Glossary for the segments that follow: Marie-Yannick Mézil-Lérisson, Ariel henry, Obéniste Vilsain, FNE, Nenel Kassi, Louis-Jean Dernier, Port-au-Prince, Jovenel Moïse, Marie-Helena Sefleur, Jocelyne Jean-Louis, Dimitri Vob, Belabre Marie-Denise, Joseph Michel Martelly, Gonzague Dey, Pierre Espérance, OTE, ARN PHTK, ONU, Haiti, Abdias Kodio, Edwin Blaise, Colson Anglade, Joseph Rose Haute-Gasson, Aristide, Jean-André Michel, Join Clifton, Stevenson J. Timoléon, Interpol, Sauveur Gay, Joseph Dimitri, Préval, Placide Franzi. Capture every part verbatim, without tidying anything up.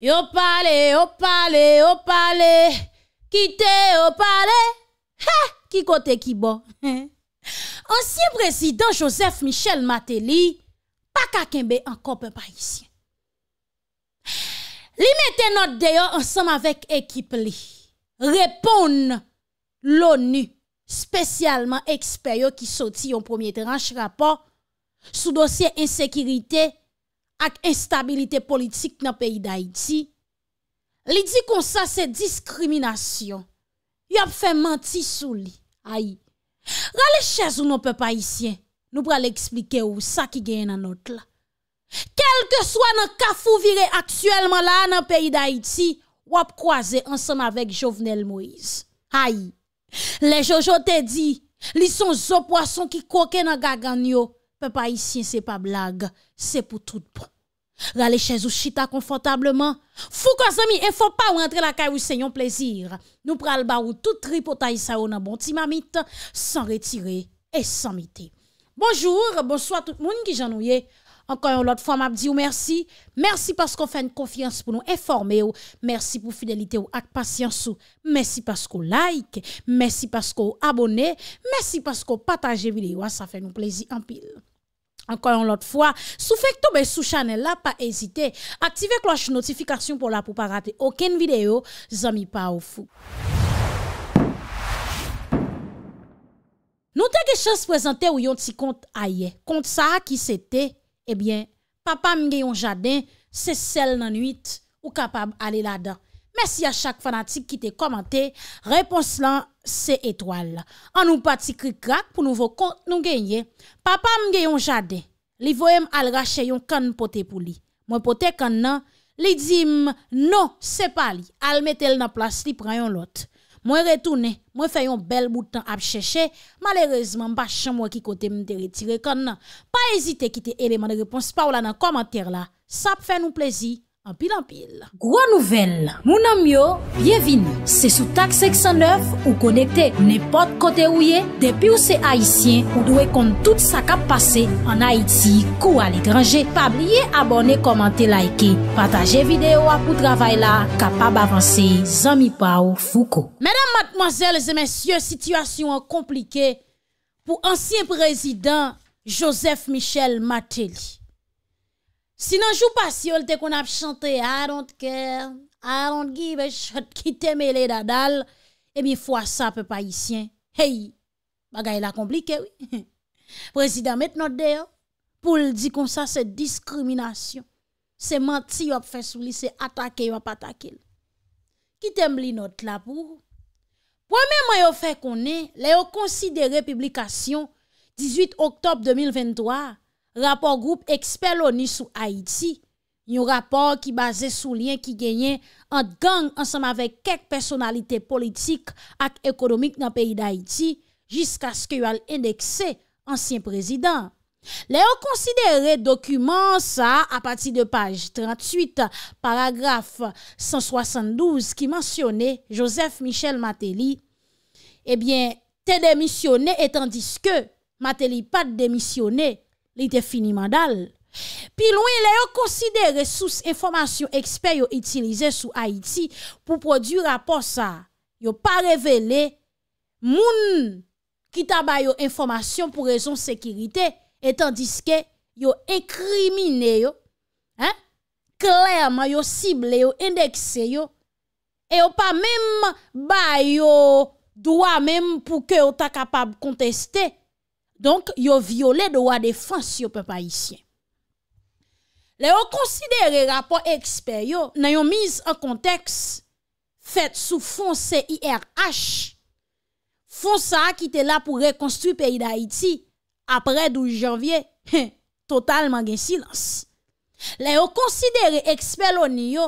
Yo parlez, yo parlez, yo parlez, quittez, yo parlez, qui côté qui bon. Ancien président Joseph Michel Martelly, pas kakembe encore peu haïtien. Li mette notre d'ailleurs ensemble avec équipe li. Répondre l'ONU, spécialement expert qui sorti en premier tranche rapport sous dossier insécurité ak instabilité politique dans le pays d'Haïti. Li dit qu'on ça c'est discrimination. Y a fait menti sous li. Aïe. Rale chez ou non peuple haïtien. Nous pral expliquer ou ça qui gagne dans notre là. Quel que soit dans kafou viré actuellement là dans le pays d'Haïti, ou ap croiser ensemble avec Jovenel Moïse. Aïe. Les Jojo te dit, li son zo poisson qui coquent dans gaganyo. Peuple haïtien, c'est pas blague, c'est pour tout bon. Rale chez ou chita confortablement. Fou kos ami, et faut pas rentrer la caille ou c'est yon plaisir. Nous pral ba ou tout tripotay sa ou nan bon ti mamite, sans retirer et sans mité. Bonjour, bonsoir tout le monde qui j'ennuie. Encore une autre fois, m'a dit ou merci. Merci parce qu'on fait une confiance pour nous informer ou. Merci pour fidélité ou ak patience ou. Merci parce qu'on like. Merci parce qu'on abonné. Merci parce qu'on partage vidéo. Ça fait nous plaisir en pile. Encore une autre fois, si vous faites tomber sous channel là, pas hésiter. Activez la cloche notification pour là pour pas rater aucune vidéo. Zami pa ou fou. Nous t'ai des chances présenter ou yon ti compte aye. Compte ça qui c'était, eh bien, papa m'gé yon jardin, c'est celle nan nuit ou capable aller là-dedans. Merci à chaque fanatique qui te commenté. Réponse là, c'est étoile. On nous parti cric crac pour nouveau compte nous gagner. Papa m'gé yon jardin. Li voyem al rache yon canne poté pour li. Moi poté canne nan, li dim non, c'est pas li. Al metel nan place li pran yon lot. Moi retourne, moi fais un bel bout de temps à chercher. Malheureusement, pas chambre qui côté me retirer quand non. Pas hésiter quitter élément de réponse par là dans commentaire là. Ça fait nous plaisir en pile en pile. Gros nouvelle. Mon ami yo, bienvenue. C'est sous TAK cinq cent neuf ou connecté n'importe côté où y est. Depuis ou c'est haïtien, ou doit compte tout ça qui a passé en Haïti ou à l'étranger. Pas oublier abonner, commenter, liker, partager vidéo pour travail là capable avancer. Zami Pao Foucault. Mesdames, mademoiselles et messieurs, situation compliquée pour ancien président Joseph Michel Martelly. Sinon, jou passé, on te qu'on a chanté I don't care, I don't give a shit, qui te mêlé dadal, et bien, fois ça, peu pas ici. Hey, bagay la compliqué, oui. Président, maintenant, d'ailleurs, pour le dire comme ça, c'est discrimination. C'est menti, on fait sous lui, c'est attaquer, on pas attaquer. Qui t'aime li note là pour? Premièrement, on fait qu'on est, là, on considère publication dix-huit octobre deux mille vingt-trois. Rapport groupe expert l'ONU sur Haïti, un rapport qui basé sur lien qui gagnait entre gang ensemble avec quelques personnalités politiques et économiques dans le pays d'Haïti jusqu'à ce qu'il ait indexé ancien président. Les ont considéré document ça à partir de page trente-huit, paragraphe cent soixante-douze qui mentionnait Joseph Michel Martelly. Eh bien, t'es démissionné et tandis que Martelly pas démissionné. Il était fini mandal. Puis loin, il considéré sous information expert utilisé sous Haïti pour produire rapport ça. Yo pas révélé moun qui taba yo information pour raison sécurité et tandis que yo incriminé yo, hein? Clairement yo ciblé yo indexé yo et yo pas même ba yo droit même pour que yo ta capable contester. Donc, yo violé droit de défense yo peuple haïtien. Les ont considéré rapport expert yo nan yon mise en contexte fait sous fond C I R H. Fond ça qui était là pour reconstruire pays d'Haïti après douze janvier, hein, totalement gen silence. Les ont considéré expert l'ONU yo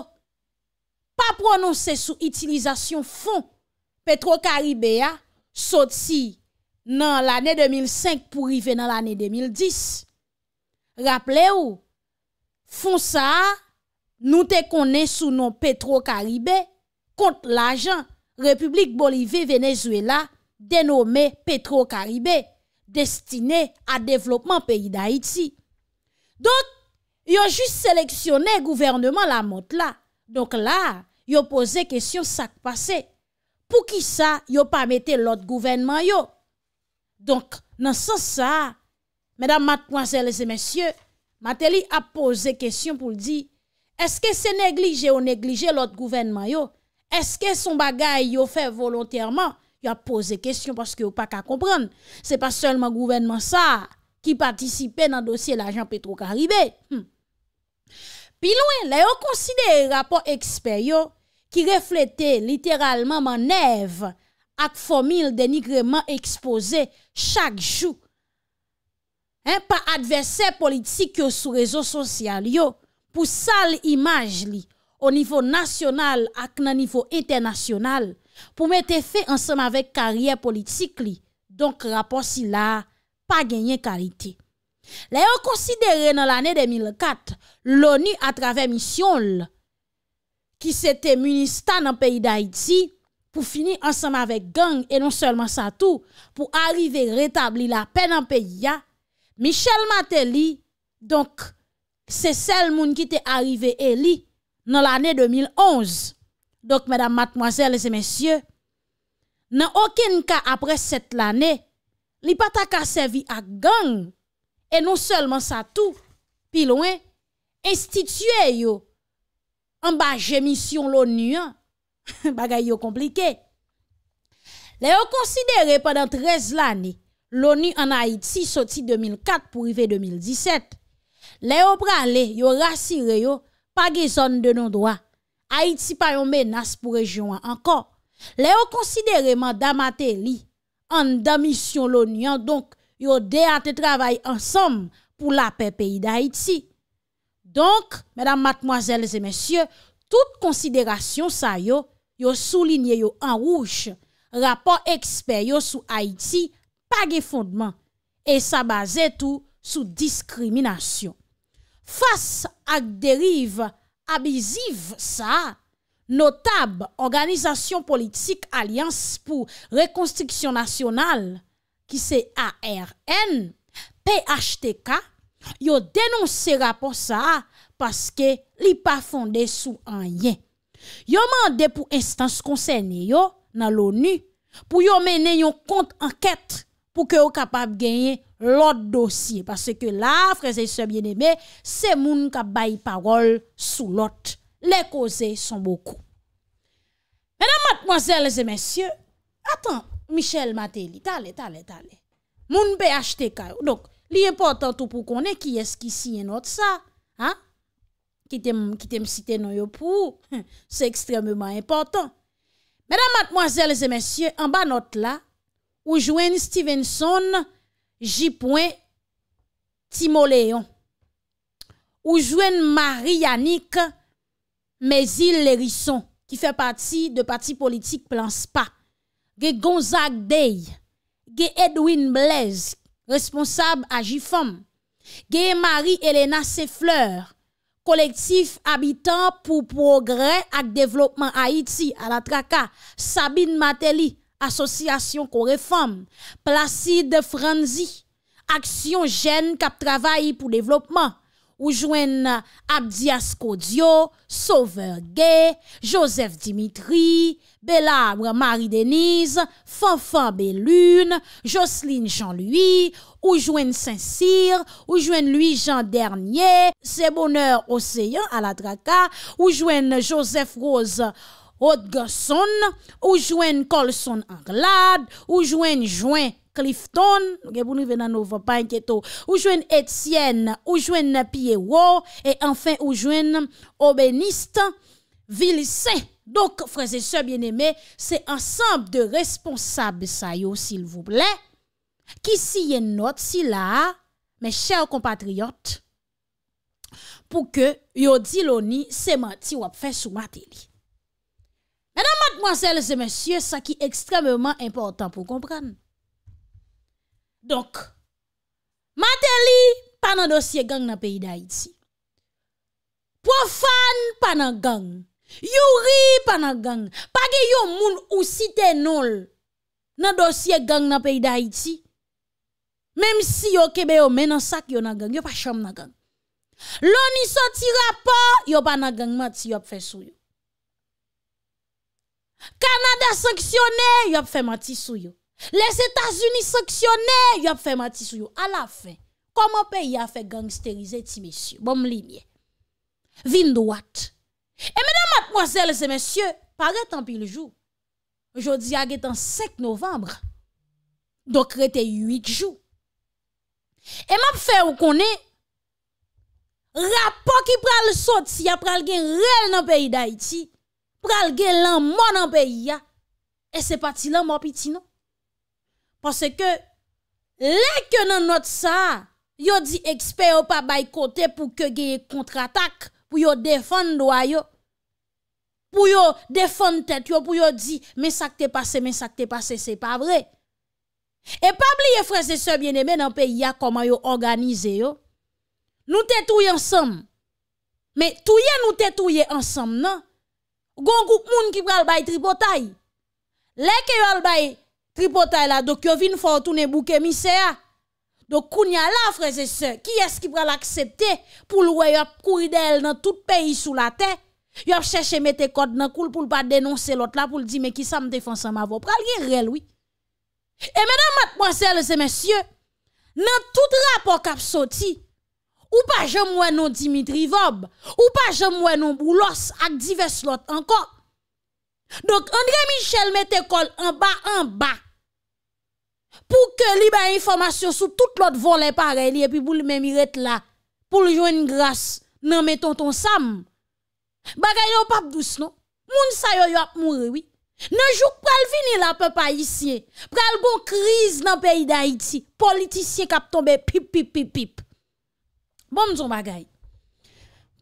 pas prononcé sous utilisation fond Petro-Caribé sorti dans l'année deux mille cinq pour arriver dans l'année deux mille dix. Rappelez-vous, font ça, nous te connaissons sous nom Petro-Caribé contre l'argent République Bolivie Venezuela dénommé Petro-Caribé destiné à développement pays d'Haïti. Donc, ils ont juste sélectionné gouvernement la mot là. Donc là, yo posé question ça qui passé. Pour qui ça yo pas mettre l'autre gouvernement yo? Donc dans ce sens ça, mesdames, mademoiselles et messieurs, Martelly a posé question pour dire est-ce que c'est négligé ou négligé l'autre gouvernement yo? Est-ce que son bagay yo fait volontairement? Yo a posé question parce que yo pas qu'à comprendre. C'est pas seulement gouvernement ça qui participait dans le dossier l'argent Petro-Caribé. Hmm. Puis loin, là, on considère rapport expert qui reflétait littéralement manœuvre avec formule dénigrement exposé chaque jour. Hein, par adversaire politique sur réseaux sociaux pour sale image li, au niveau national et au niveau international pour mettre fait ensemble avec carrière politique li. Donc rapport si là pas gagné qualité. Les ont considéré dans l'année deux mille quatre, l'ONU à travers mission qui s'était ministère dans le pays d'Haïti pour finir ensemble avec gang et non seulement ça tout, pour arriver à rétablir la paix dans le pays. Michel Martelly, donc, c'est celle moun qui était arrivé élu dans l'année deux mille onze. Donc, mesdames, mademoiselles et messieurs, dans aucun cas après cette année, li pa ta ka servi à gang. Et non seulement ça tout, puis loin, institué yo, en bas j'ai mission l'ONU, bagay yo compliqué. Les yo considéré pendant treize l'année, l'ONU en Haïti sorti deux mille quatre pour arriver deux mille dix-sept. Les yo prale, yo rassire yo, pas de zone de non-droit. Haïti pas yon menace pour région encore. Les yo considéré mandat Martelly, en da mission l'ONU, donc, yo de a te travail ensemble pour la paix pays d'Haïti. Donc, mesdames, mademoiselles et messieurs, toute considération sa yo, yo souligné yo en rouge, rapport expert yo sou Haïti, pas de fondement, et sa base tout sous discrimination. Face à dérive abusive sa, notable organisation politique Alliance pour Reconstruction Nationale, qui c'est A R N P H T K, yo dénoncé rapport ça parce que li pas fondé sous un yen. Yo mandé pour instance concernée yo dans l'ONU pour yo mener yon compte enquête pour que yo capable gagner l'autre dossier parce que là frères et sœurs bien-aimés, c'est moun ka bay parole sous l'autre. Les causes sont beaucoup. Mesdames, mademoiselles et messieurs, attends Michel Martelly, t'allez, t'allez, t'allez. Moun P H T K. Donc, l'important tout pour qu'on ait qui est-ce qui signe notre ça, hein? Qui t'aime, qui t'aime citer non yo pour, c'est extrêmement important. Mesdames, mademoiselles et messieurs, en bas note là, ou joignent Stevenson J. Timoléon, ou joignent Marie-Yannick Mézil-Lérisson, qui fait partie de parti politique Plan S P A. Ge Gonzague Dey, ge Edwin Blaise, responsable à J F O M, ge Marie-Helena Sefleur, collectif habitant pour progrès et développement Haïti à la Traka, Sabine Martelly, association Coréforme, Placide Franzi, action jeune cap travail pour développement, ou jouen Abdias Kodio, Sauveur Gay, Joseph Dimitri, Belabre Marie-Denise, Fanfan Bellune, Jocelyne Jean-Louis, ou jouen Saint-Cyr, ou jouen Louis-Jean Dernier, C'est Bonheur Océan à la Traka, ou jouen Joseph Rose Haute-Gasson, ou jouen Colson Anglade, ou jouen Join Clifton, ou jouen Etienne, ou jouen Pierrot, et enfin ou jouen Obéniste Vilsain. Donc, frères et sœurs bien-aimés, c'est ensemble de responsables, ça yo, s'il vous plaît, qui s'y est note, si là, mes chers compatriotes, pour que yo di l'ONU, c'est menti ou a fait sous Martelly. Mesdames, mademoiselles et messieurs, ça qui est extrêmement important pour comprendre. Donc, Martelly, pas dans dossier gang dans le pays d'Haïti. Profane, pas dans gang. Youri, pas dans gang. Pas que yon moun ou cité non dans dossier gang dans le pays d'Haïti. Même si yon kebe yon men nan sak yon nan gang, yon pas cham nan gang. L'on y sorti rapport, yon pas nan gang, mati yon fait sou yon. Canada sanctionné, yop fait menti sou yo. Les États-Unis sanctionné, yop fait menti sou yo. À la fin, comment pays a fait gangsteriser ti messieurs? Bon ligne. Vin droite. Et mesdames, mademoiselles et messieurs, paraît tant pis le jour. Jodi a en cinq novembre. Donc rete huit jours. Et m'a fait ou connaît rapport qui pral sorti a pral gen réel dans pays d'Haïti. Pral gen lan mon dans pays ya. Et c'est parti là mon petit non. Parce que les que dans notre ça, yo dit expert ou pas boycotter pour que gen contre-attaque, pour yo défendre droit yo. Pour yo défendre tête yo, pour yo dire mais ça que t'est passé, mais ça que t'est passé, c'est pas vrai. Et pas oublier frères et sœurs bien-aimés dans pays a comment yo organiser yo. Nous t'es touye ensemble. Mais touye nous t'es touye ensemble non. Gon groupe moun ki pral bay tripotay. Lè ke yo al bay tripotay la donc yo vinn fò tourner bouc émissaire. Donc kounya la frères et sœurs, qui est-ce qui pral accepter pour l'oué yo courir d'elle dans tout pays sous la terre? Yo ap chercher mettre code nan koul pour pas dénoncer l'autre là pour dire mais qui ça me défense en m'avo pral gen rel oui. Et mesdames, mademoiselles et messieurs, dans tout rapport qui a sorti, ou pas jamais moi non Dimitri Vob, ou pas jamais moi non Boulos, avec divers lot encore. Donc André Michel mette col en bas, en bas, pour que li ba information sur tout l'autre volet pareil, et puis pour le même iret là, pour le jouer une grâce, non mais tonton Sam. Bagay yon pap douce non, moun sa yo yo ap mouri oui. Nan jouk pral vini la peuple haïtien, pral gon crise dans pays d'Haïti, politicien k'ap tombe pip pip pip pip. Bon m'son bagay.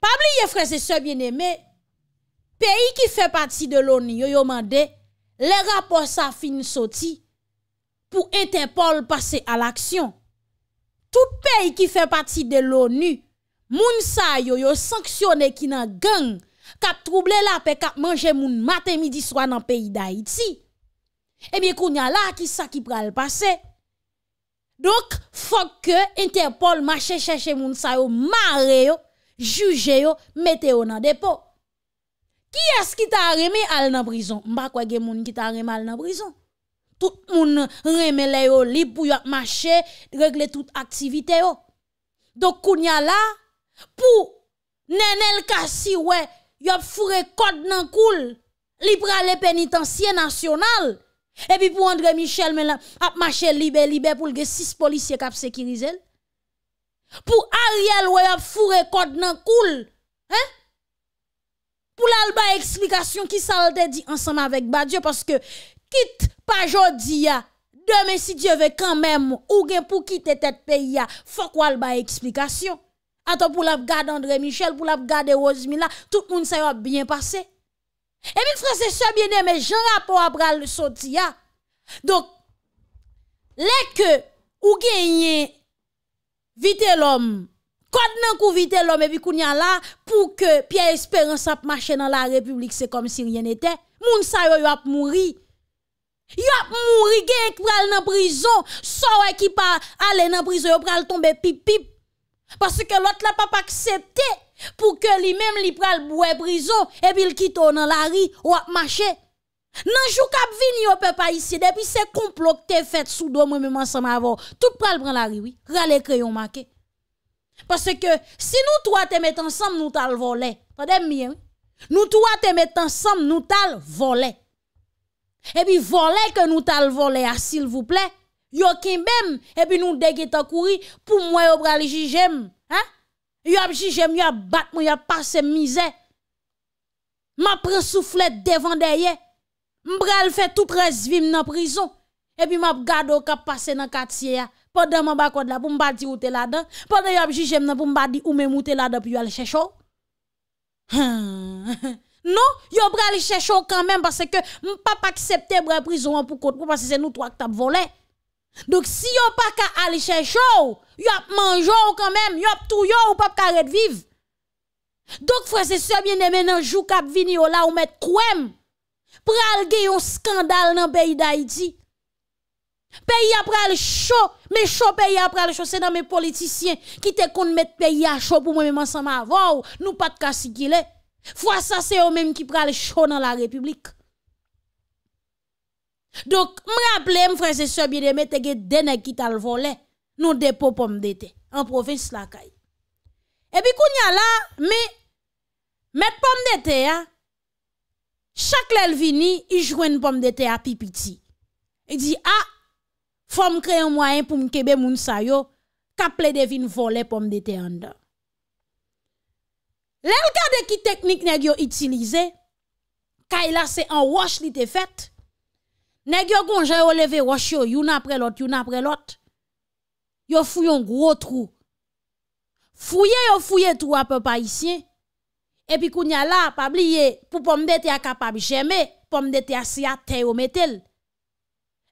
Pas oublier frères et sœurs bien-aimés, pays qui fait partie de l'ONU, yo yo mandé les rapports sa fin sorti pour Interpol passer à l'action. Tout pays qui fait partie de l'ONU, moun sa yo yo sanctionné qui nan gang k'ap trouble la paix k'ap manger moun matin midi soir dans pays d'Haïti. Eh bien kounya la qui ça qui pral passer. Donc faut que Interpol marche chercher moun sa yo mare yo, juger yo, mette yo nan dépôt. Qui est-ce qui t'a remé al nan prison? M'pa kwa gen moun qui t'a remé al nan prison. Tout moun remé le yo libre pou yo marcher, régler toute activité yo. Donc kounya la pour Nenel Kassi ouais yo fouré code nan cool li pralé pénitencier national et puis pour André Michel mais a marché libé libé pour le six policiers cap sécuriser pour Ariel ouais a fouré code nan cool hein pour l'alba explication qui ça te dit ensemble avec Badieu parce que quitte pas jodi a demain si Dieu veut quand même ou gen pour quitter tête pays a faut qu'on alba explication. Attends pour la garder André Michel, pour la garder Rosemilla, tout le monde s'est bien passé. Et puis frères et sœurs bien-aimés, Jean rapport à bral sorti ya. Donc les que ou gagne vite l'homme, code nan kou vite l'homme et puis kounya là pour que Pierre Espérance a marché dans la République, c'est comme si rien n'était. Moun sa yo yo ap mouri. Yo ap mouri gen pral nan prison, so wè ki pa aller nan prison, yo pral tomber pip pip. Parce que l'autre l'a pas accepté pour que lui-même li pral boue prison et puis il quitte dans la rue ou a marché. Nan jou k'ap vini au peuple ici depuis c'est complot que t'es fait sous dos moi même ensemble avant. Tout pral prend la rue oui, rale crayon marqué. Parce que si nous trois te met ensemble nous t'al voler. Tendez bien. Nous trois te met ensemble nous t'al voler. Et puis voler que nous t'al voler s'il vous plaît. Yo kimbem, et puis nous déguetant courir pour moi yo pral jijem, hein? Yo ap jijem, yo ap bat moi, yo ap passe misère. M'a prend soufflet devant derrière. M'bral fait tout treize vim dans prison et puis m'a gade ou k'ap passe dans quartier pendant m'en bas code là pour m'pa di ou te là-dedans, pendant yo ap jijem nan pour m'pa di ou même ou te là-dedans puis yo al chercher. Non, yo pral chercher quand même parce que m'pa pas accepter bra prison pour compte parce que c'est nous trois qui t'ap volé. Donc si yon pas ka aller chercher ou, yon mange ou quand même, yon tout yon ou pas ka ret vive. Donc frères et sœurs bien-aimés nan jou k'ap vini ou la ou met kouem. Pral gen yon scandale nan pays d'Haïti. Pays a pral chaud, mais chaud pays a pral chaud c'est dans mes politiciens qui te kon met pays a chaud pour moi même ensemble avant nous pas de kasikile. Fois ça c'est eux même qui pral chaud dans la République. Donc, me rappelle, frères et sœurs bien-aimés, te gen des nèg qui t'a le volé non dépôt pomme de terre en province la caille. Et puis kounya là, mais mettre pomme de terre, chaque lèl vini, il joue une pomme de terre à pipiti. Il dit ah, faut me créer un moyen pour me kebe moun sa yo kaple devine voler pomme de terre en dedans. Lèl kade ki technique nèg yo utilisé, Kaila c'est en wash li te fait. Nèg yo gonje yo leve wash yo, yon après l'autre, yon après l'autre. Yo fouye un gros trou. Fouye yo fouye trou à peu pas ici. Et puis kounya la, pa bliye, pou pomme de terre capable j'aime, pomme de terre si a terre yo metel.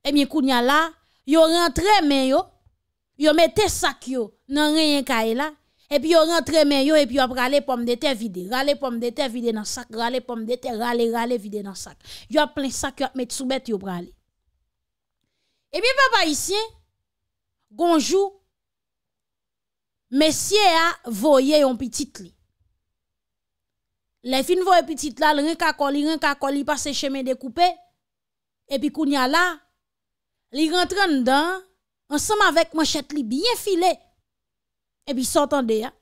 Et bien kounya la, yo rentre men yo, yo mette sak yo nan rien Kaila. Et puis, on rentre men yo, et puis on rale pomme de terre vide. Rale pomme de terre vide dans sac, rale pomme de terre, rale, rale vide dans sac. Yo a plein sac, yo a met sous bête, yo rale. Et puis, papa ici, gonjou, messieurs a voye yon petit li. Les fin voye petit la, le ren kakoli, ren kakoli, passe chemin découpé. Et puis, kounya la, li rentre dedans, ensemble avec manchette li bien filé. Et puis sortant de ya,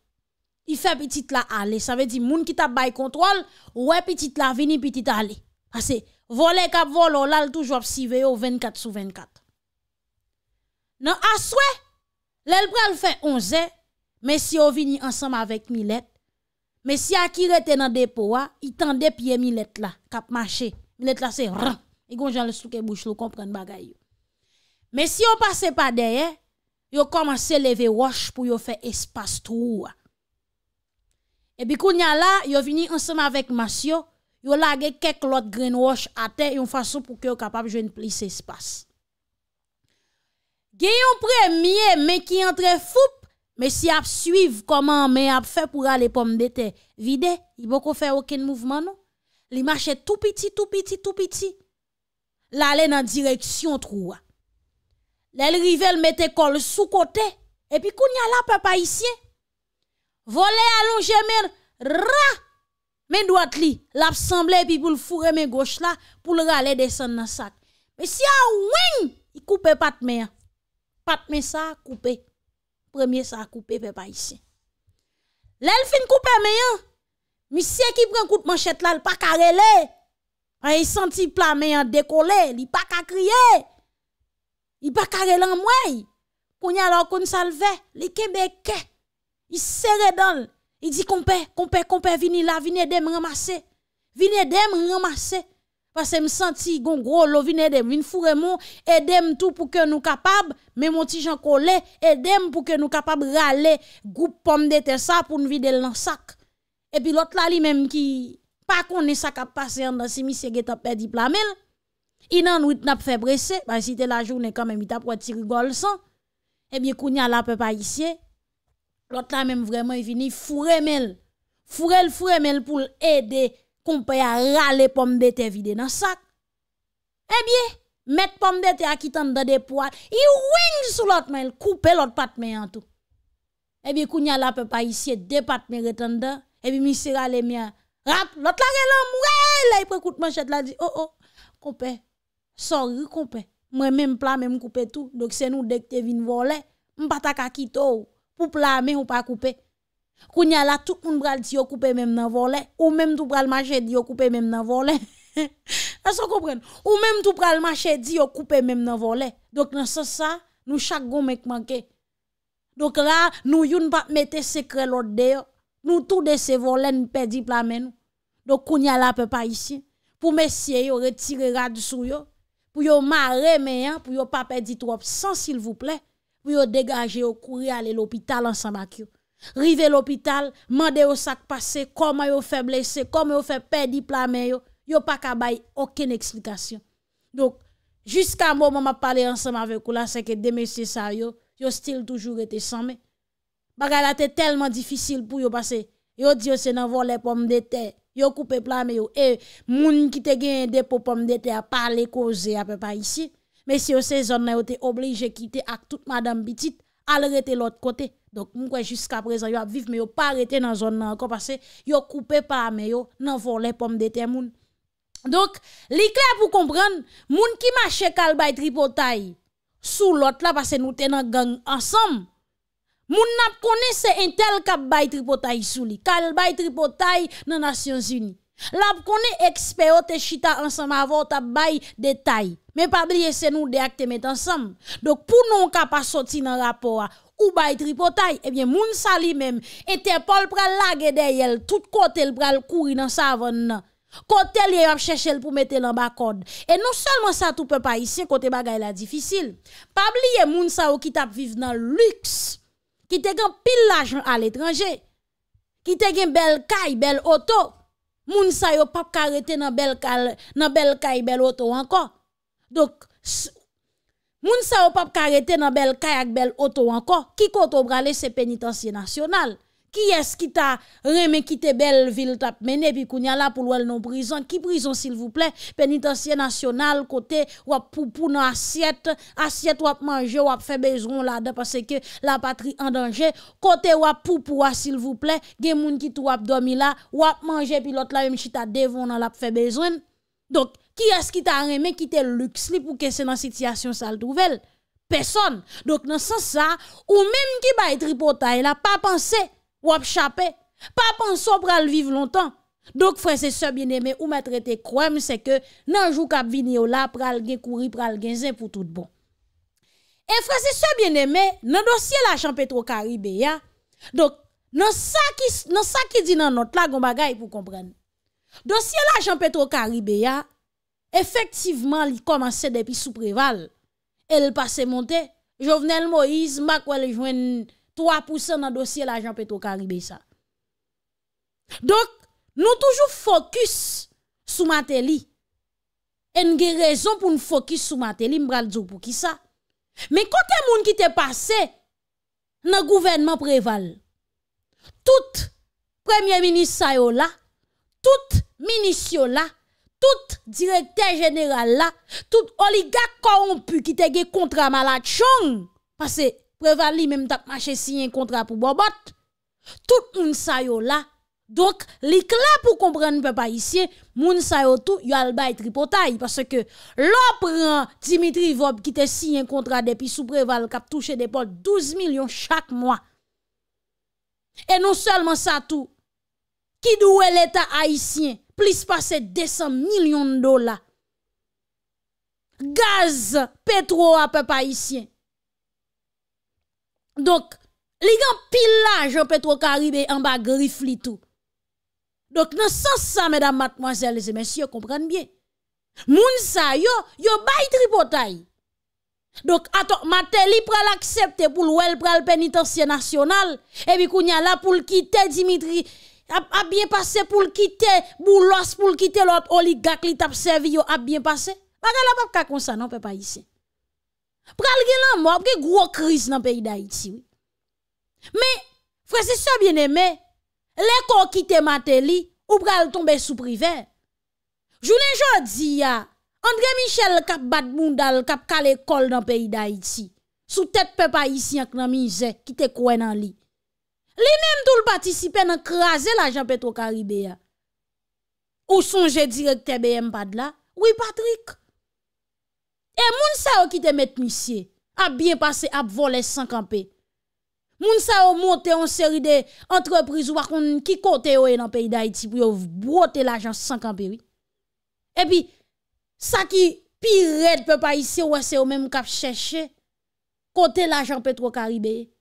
il fait petite la aller. Ça veut dire moun qui t'a bay contrôle, ouais petite la vini petite aller. Parce que voler cap volo là toujours suive au vingt-quatre sur vingt-quatre. Nan aswe, l'el pral fait onze, mais si on vini ensemble avec Milette, mais si a ki rete nan dépôt a, il tende pied Milette là, cap marcher. Milette là c'est ran. Il gonjan le souke bouche lo comprendre bagay yo. Mais si on passe pas derrière, yo commence à lever roche pour yo faire espace trou. Et puis kounya la, yo vini ensemble avec Masio, yo lage quelques lot green roche à terre yon façon pour que yo capable joindre plus espace. Gayon premier mais qui entre foup, mais si ap suivre comment mais ap fait pour aller pomme de terre vide, il boko faire aucun mouvement non. Li marche tout petit tout petit tout petit. L'aller dans direction trou. Lèl rivel mette kol sous côté et puis kounya la papa ici volé allongé men ra men droite li l'assemblée et puis pour le fourrer men gauche là pour le rale descendre dans sac mais si a wing il coupe pat men pat men ça couper premier ça couper papa ici lèl fin couper men monsieur qui prend coup de manchette là pas ka relé il senti plat men décoller il pas ka crier. Il pas carré l'an moué. Kounya la kon salve, li kebeke. Il serre dans. Il dit compère, compère, compère, vini la, vini aide me ramasser. Vini aide me ramasser. Parce que me senti gon gros lo vini aide, vini foure mon, aide tout pour que nous capable, mais mon petit Jean collé, aide pour que nous capable râler groupe pomme de terre ça pour nous vider dans sac. Et puis l'autre là lui même qui pas connaît ça qu'a passé dans si monsieur geta perdi plamel. Il n'en ouit n'a pas fait presser, parce que la journée quand même, il t'a pris rigole sans. Eh bien, kounya la peu pas ici. L'autre là même vraiment, il vini fourrer mel. Fourrer le fourrer mel pour aider compé à râler pomme de terre vide dans sac. Eh bien, mettre pomme de terre qui tente dans des poils. Il wing sous l'autre main, couper l'autre patte main en tout. Eh bien, kounya la peu pas ici, deux pattes main retendant. Eh bien, monsieur râler mien. Rap, l'autre là, il a moué. Il prend coup de manchette là, dit oh oh, compé. Sorry, compé. Moi même plat même couper tout. Donc c'est nous dès que tu viens voler, on pas ta kakito pour plamer ou pas couper. Kounya la tout monde bral di yo couper même dans voler ou même tout bral marcher di yo couper même dans voler. Est-ce qu'on comprend? Ou même tout bral marcher di yo couper même dans voler. Donc dans ce ça, nous chaque gon mec manqué. Donc là, nous yon pas mettre secret l'autre de nous tout de se voler nous perdi plamer nous. Donc kounya la peut pas ici pour messieurs yo retirer rad sou yo. Pour yon marrer men, pour yon pas perdre trop sang s'il vous plaît, pour yon dégager yon courir aller l'hôpital ensemble avec yon. Rive l'hôpital, mande yon sak passé, comment yon fait blessé, comment yon fait perdre plamen yon, yon pas ka bay aucune explication. Donc, jusqu'à moment m'a parlé ensemble avec yon là, c'est que des messieurs sa yon, yon style toujours été sans main. Bagay la te tellement difficile pour yon passer. Yon dit yon se nan voler pomme de terre. Yo coupe plame yo et moun ki te gen dépôt pomme de terre parler causer à peu pas ici mais si yo saison là yo te obligé quitter ak toute madame petite al rete l'autre côté donc moun quoi jusqu'à présent yo a vivre mais yo pas rete dans zone là encore parce yo coupe pas mais yo nan voler pomme de terre moun Donc, les clés pour comprendre, moun qui marche kalbay tripotay sous l'autre là parce que nous t'en gang ensemble. Moun n'a connaissé un tel kalbay tripotay sous li, kalbay tripotay dans Nations Unies. La connaît expert te chita ensemble avant ta bay détail. Mais pas oublier c'est nous de acte mettre ensemble. Donc pour nous capable sortir dans rapport ou bay tripotay, eh bien moun sa li même Interpol pral laguer derrière tout côté le pral courir dans savane. Côté li a chercher pour mettre l'en bas code. Et non seulement ça tout peuple haïtien côté bagay la difficile. Pas oublier moun sa ou qui t'a vivre dans luxe, qui te gen pile l'argent à l'étranger, qui te gen belle caille, belle auto. Moun sa yo pap ka rete nan bel kal nan bel kay bel auto encore. Donc moun sa yo pap ka rete nan bel kay ak bel auto encore. Ki koto brale c'est pénitencier national. Qui est-ce qui t'a remé quitter belle ville t'a mené puis kounya la pour l'ouel non prison? Qui prison s'il vous plaît? Pénitencier national côté ou pour pou nan assiette, assiette ou manger ou faire besoin là-dedans parce que la patrie en danger. Côté ou pou pou s'il vous plaît, gen moun ki tou ap dormi là, ou manger puis l'autre la même chita devon nan la faire besoin. Donc qui est-ce qui t'a remé quitter luxe li pour que c'est dans situation ça le trouvel? Personne. Donc dans sens ça ou même qui bay tripotay la pas penser ou ap chapé, pas penser pral vivre longtemps. Donc frère c'est sœur bien-aimé ou mettre tes croyem c'est que nan jou k'ap vini là pral gen kouri pral gen zin pour tout bon. Et frère c'est sœur bien-aimé, nan dossier la chan Petro-Caribé ya. Donc nan ça qui nan ça qui dit nan note la gon bagay pour comprendre. Dossier la chan Petro-Caribé ya effectivement il commençait depuis sous Préval. Elle passait monter, Jovenel Moïse m'a kwel joine trois pour cent dans le dossier l'argent Petro-Caribé ça. Donc, nous toujours focus sur Martelly. Et nous avons raison pour nous focus sur Martelly, nous avons dit pour qui ça. Mais quand les gens qui te passé dans le gouvernement Préval, tout premier ministre ça là, tout ministre là, tout directeur général là, tout oligarque corrompu qui te gè contrat malade chong, parce que Préval li même t'a marché signer un contrat pour Bobot. Tout moun sa yo là. Donc, li clair pour comprendre peuple haïtien, moun sa yo tout yo al bay tripotay parce que l'opran Dimitri Vob qui te signé un contrat depuis sous Préval cap touché des portes douze millions chaque mois. Et non seulement ça tout. Qui doué l'état haïtien plus passer deux cents millions de dollars. Gaz, pétrole à peuple haïtien. Donc, les gens pillage en Petro-Caribé en bas griffe li tout. Donc, dans ce sens ça, mesdames, mademoiselles et messieurs, comprenez bien. Moun sa yo, yo bay tripotay. Donc, attends, Martelly pral accepter pour l'ouel pral pénitencier national. Et puis, kounya la pour quitter Dimitri, a, a bien passé pour quitter Boulos, pour quitter l'autre oligarque li tap servi yo, a bien passé. Bagay la pap ka kon sa, non, pe pa ici. Pral gen lan mò, gen gros crise dans pays d'Haïti. Oui. Mais frère c'est ça bien-aimé, les corps qui te Martelly ou pral tomber sous privé. Jounen jodi a, André Michel k'ap bat mondal k'ap ka l'école dans pays d'Haïti. Sous tête peuple haïtien nan misère qui te kwen nan li. Li même tout le participer nan craser l'argent Petro-Caribé a. Ou songe directeur B M Padla? Oui Patrick. Et moun sa yo qui te met monsieur a bien passé a voler sans camper. Moun sa yo monte en série de entreprises ou akon ki kote yo dans pays d'Haïti pour yo broter l'argent sans camper oui. Et puis ça qui pire peuple haïtien ou c'est au même cap chercher côté l'argent Petro-Caribé.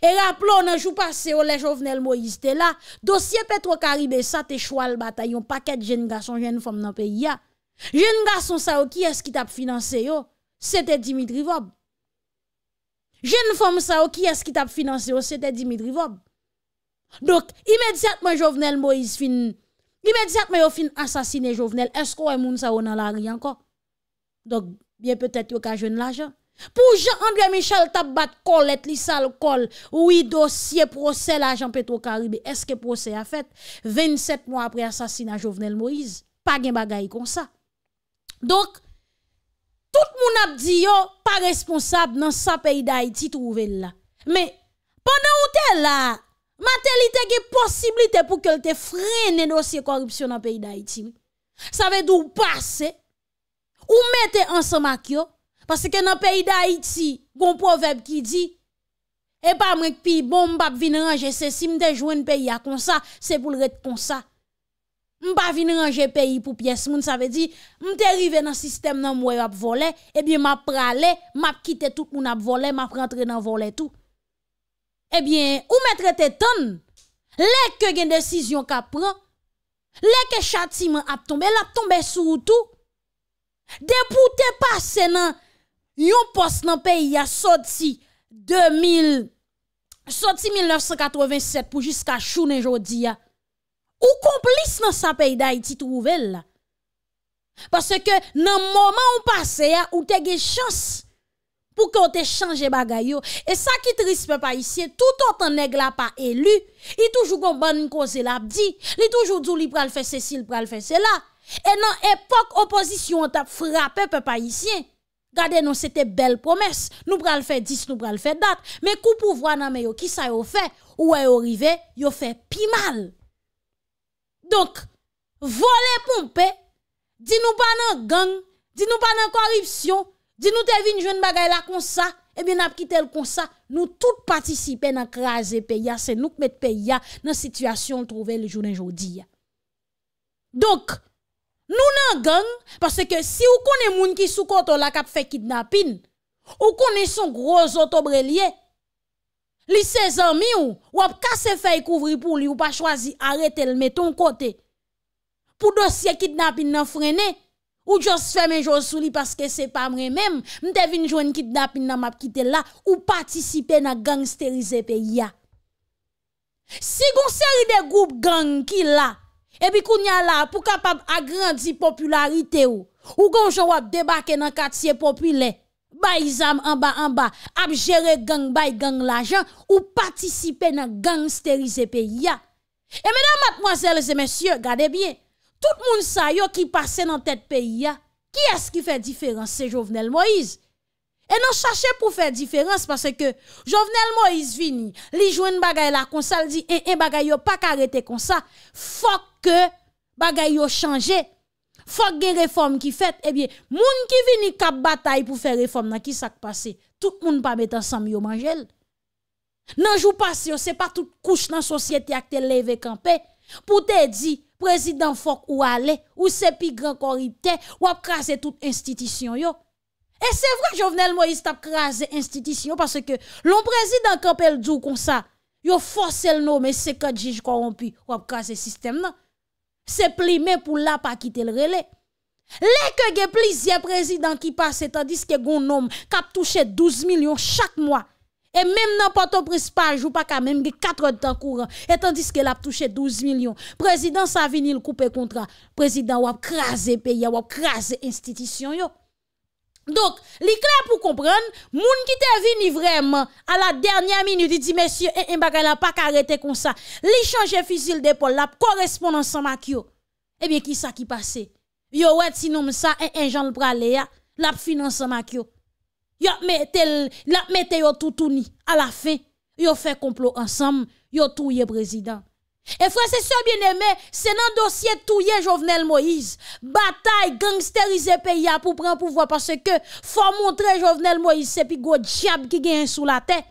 Et rappelons nan jou passé les Jovenel Moïse te là, dossier Petro-Caribé ça te choual bataillon paquet jeune garçon jeune femme dans pays ya. Jeune garçon sa qui est-ce qui t'a financé yo? C'était Dimitri Vob. Jeune femme sa qui est-ce qui t'a financé yo? C'était Dimitri Vob. Donc, immédiatement Jovenel Moïse fin, immédiatement yo fin assassiné Jovenel. Est-ce qu'on est moun sa dans la rue encore? Donc, bien peut-être yo ka jeune l'argent. Pour Jean-André Michel t'a bat colette li sale col. Oui, dossier procès l'argent Petro-Caribé. Est-ce que procès a fait vingt-sept mois après assassinat Jovenel Moïse? Pas gen bagay comme ça. Donc, tout moun ap di yo pas responsable dans sa pays d'Haïti trouvé là. Mais, pendant ou te là, Martelly te gen possibilité pour que te freine dossier corruption dans pays d'Haïti. Ça veut dire ou passer, ou mettre ensemble avec yo. Parce que dans le pays d'Haïti, il y a un proverbe qui dit, et pas moi qui bon m'pa venir ranger ceci m'te joindre pays comme ça, c'est pour le rete comme ça. M'pa venir ranger pays pour pièce moun, ça veut dire m'te arrivé dans système nan moi ap voler, et bien m'a pralé, m'a quitté tout moun ap voler, m'a rentré dans voler tout. Eh bien, ou mettre tête ton, les que gen décision qu'a prend, les que châtiment a tombé, l'a tombé sur tout. Député passé nan yon poste nan pays a sorti deux mille sorti mille neuf cent quatre-vingt-sept pour jusqu'à chounen jodi a ou complice dans sa pays d'Haïti trouvel parce que nan moment où passé a ou te gen chance pour qu'on te change bagay yo et ça qui triste papa ici tout autant nèg la pas élu il toujours gon bonne cause la dit li toujours dou li pral faire ceci il pral faire cela et nan époque opposition t'a frappé papa ici. Gardez nous c'était belle promesse. Nous pral faire dix, nous pral faire date. Mais coup pouvoir nan mais yo qui ça yo fait ou est arrivé, yo fait pi mal. Donc voler pompe, dis nous pas nan gang, dis nous pas nan corruption, dis nous te vinn jeune bagay la comme ça, et bien n'a quitté le comme ça. Nous toutes participer dans craser pays, c'est nous qui met pays dans situation trouver le jour d'aujourd'hui. Donc nous nan gang, parce que si ou connaît moun ki sous koto la kap fait kidnapping, ou connaît son gros autobrelier, li ses ami ou, ou ap kase fey couvri pour li ou pas choisi arrêter le meton côté. Pour dossier kidnapping nan freiner, ou juste fermer jose sou li parce que c'est pas moi même, m'te vinn joine kidnapping nan m'a quitté là ou participer nan gangsteriser pays ya. Si gon série de groupe gang ki la, et puis qu'on y a là pour capable agrandir popularité ou ou gonjon wap débarquer dans quartier populaire bay zam en bas en bas ap gérer gang bay gang l'argent ou participer dans gangsteriser pays ya. Et mesdames mademoiselles et messieurs regardez bien tout moun sa yo qui passe dans tête pays ya qui est-ce qui fait différence c'est Jovenel Moïse. Et non chercher pour faire différence parce que Jovenel Moïse vini, li joine bagay la comme ça, dit eh eh bagay yo pas arrêter comme ça. Faut que bagay yo changer. Faut que gen réforme qui fait eh bien moun qui vini k'ap bataille pour faire réforme nan ki ça passé. Tout moun pas met ensemble yo mangel. Nan jou passé, c'est pas toute couche dans société ak te levé campé pour te dit président faut ou aller ou c'est pi grand corrupteur ou ap krasé toute institution yo. Et c'est vrai Jovenel Moïse t'a crasé institution parce que l'on président Campel dou comme ça, yo force le nommer cinquante juges corrompus ou crasé système là. C'est plimé pour la pas quitter le relais. Les que gen plusieurs présidents qui passent tandis que gon homme cap touché douze millions chaque mois et même n'importe prise par jour pas quand même quatre heures de courant et tandis que l'a touché douze millions. Président ça vini le couper contrat. Président ou crasé pays ou crasé institution yo. Donc, les clairs pour comprendre, moun qui te vini vraiment à la dernière minute, il dit, messieurs, et bagay la pas arrêté comme ça. Li change fusil d'épaule, la correspondance en makyo. Eh bien, qui ça qui passe? Yo, ouais, si nom ça, et un jan le pralea, la finance en makyo. Yo, mette, la mette yo tout touni. À la fin, yo fait complot ensemble, yo touye président. Et frère, c'est ça bien aimé, c'est dans le dossier touye Jovenel Moïse. Bataille gangsteriser pays pour prendre pouvoir parce que faut montrer Jovenel Moïse c'est puis go diable qui gagne sous la tête.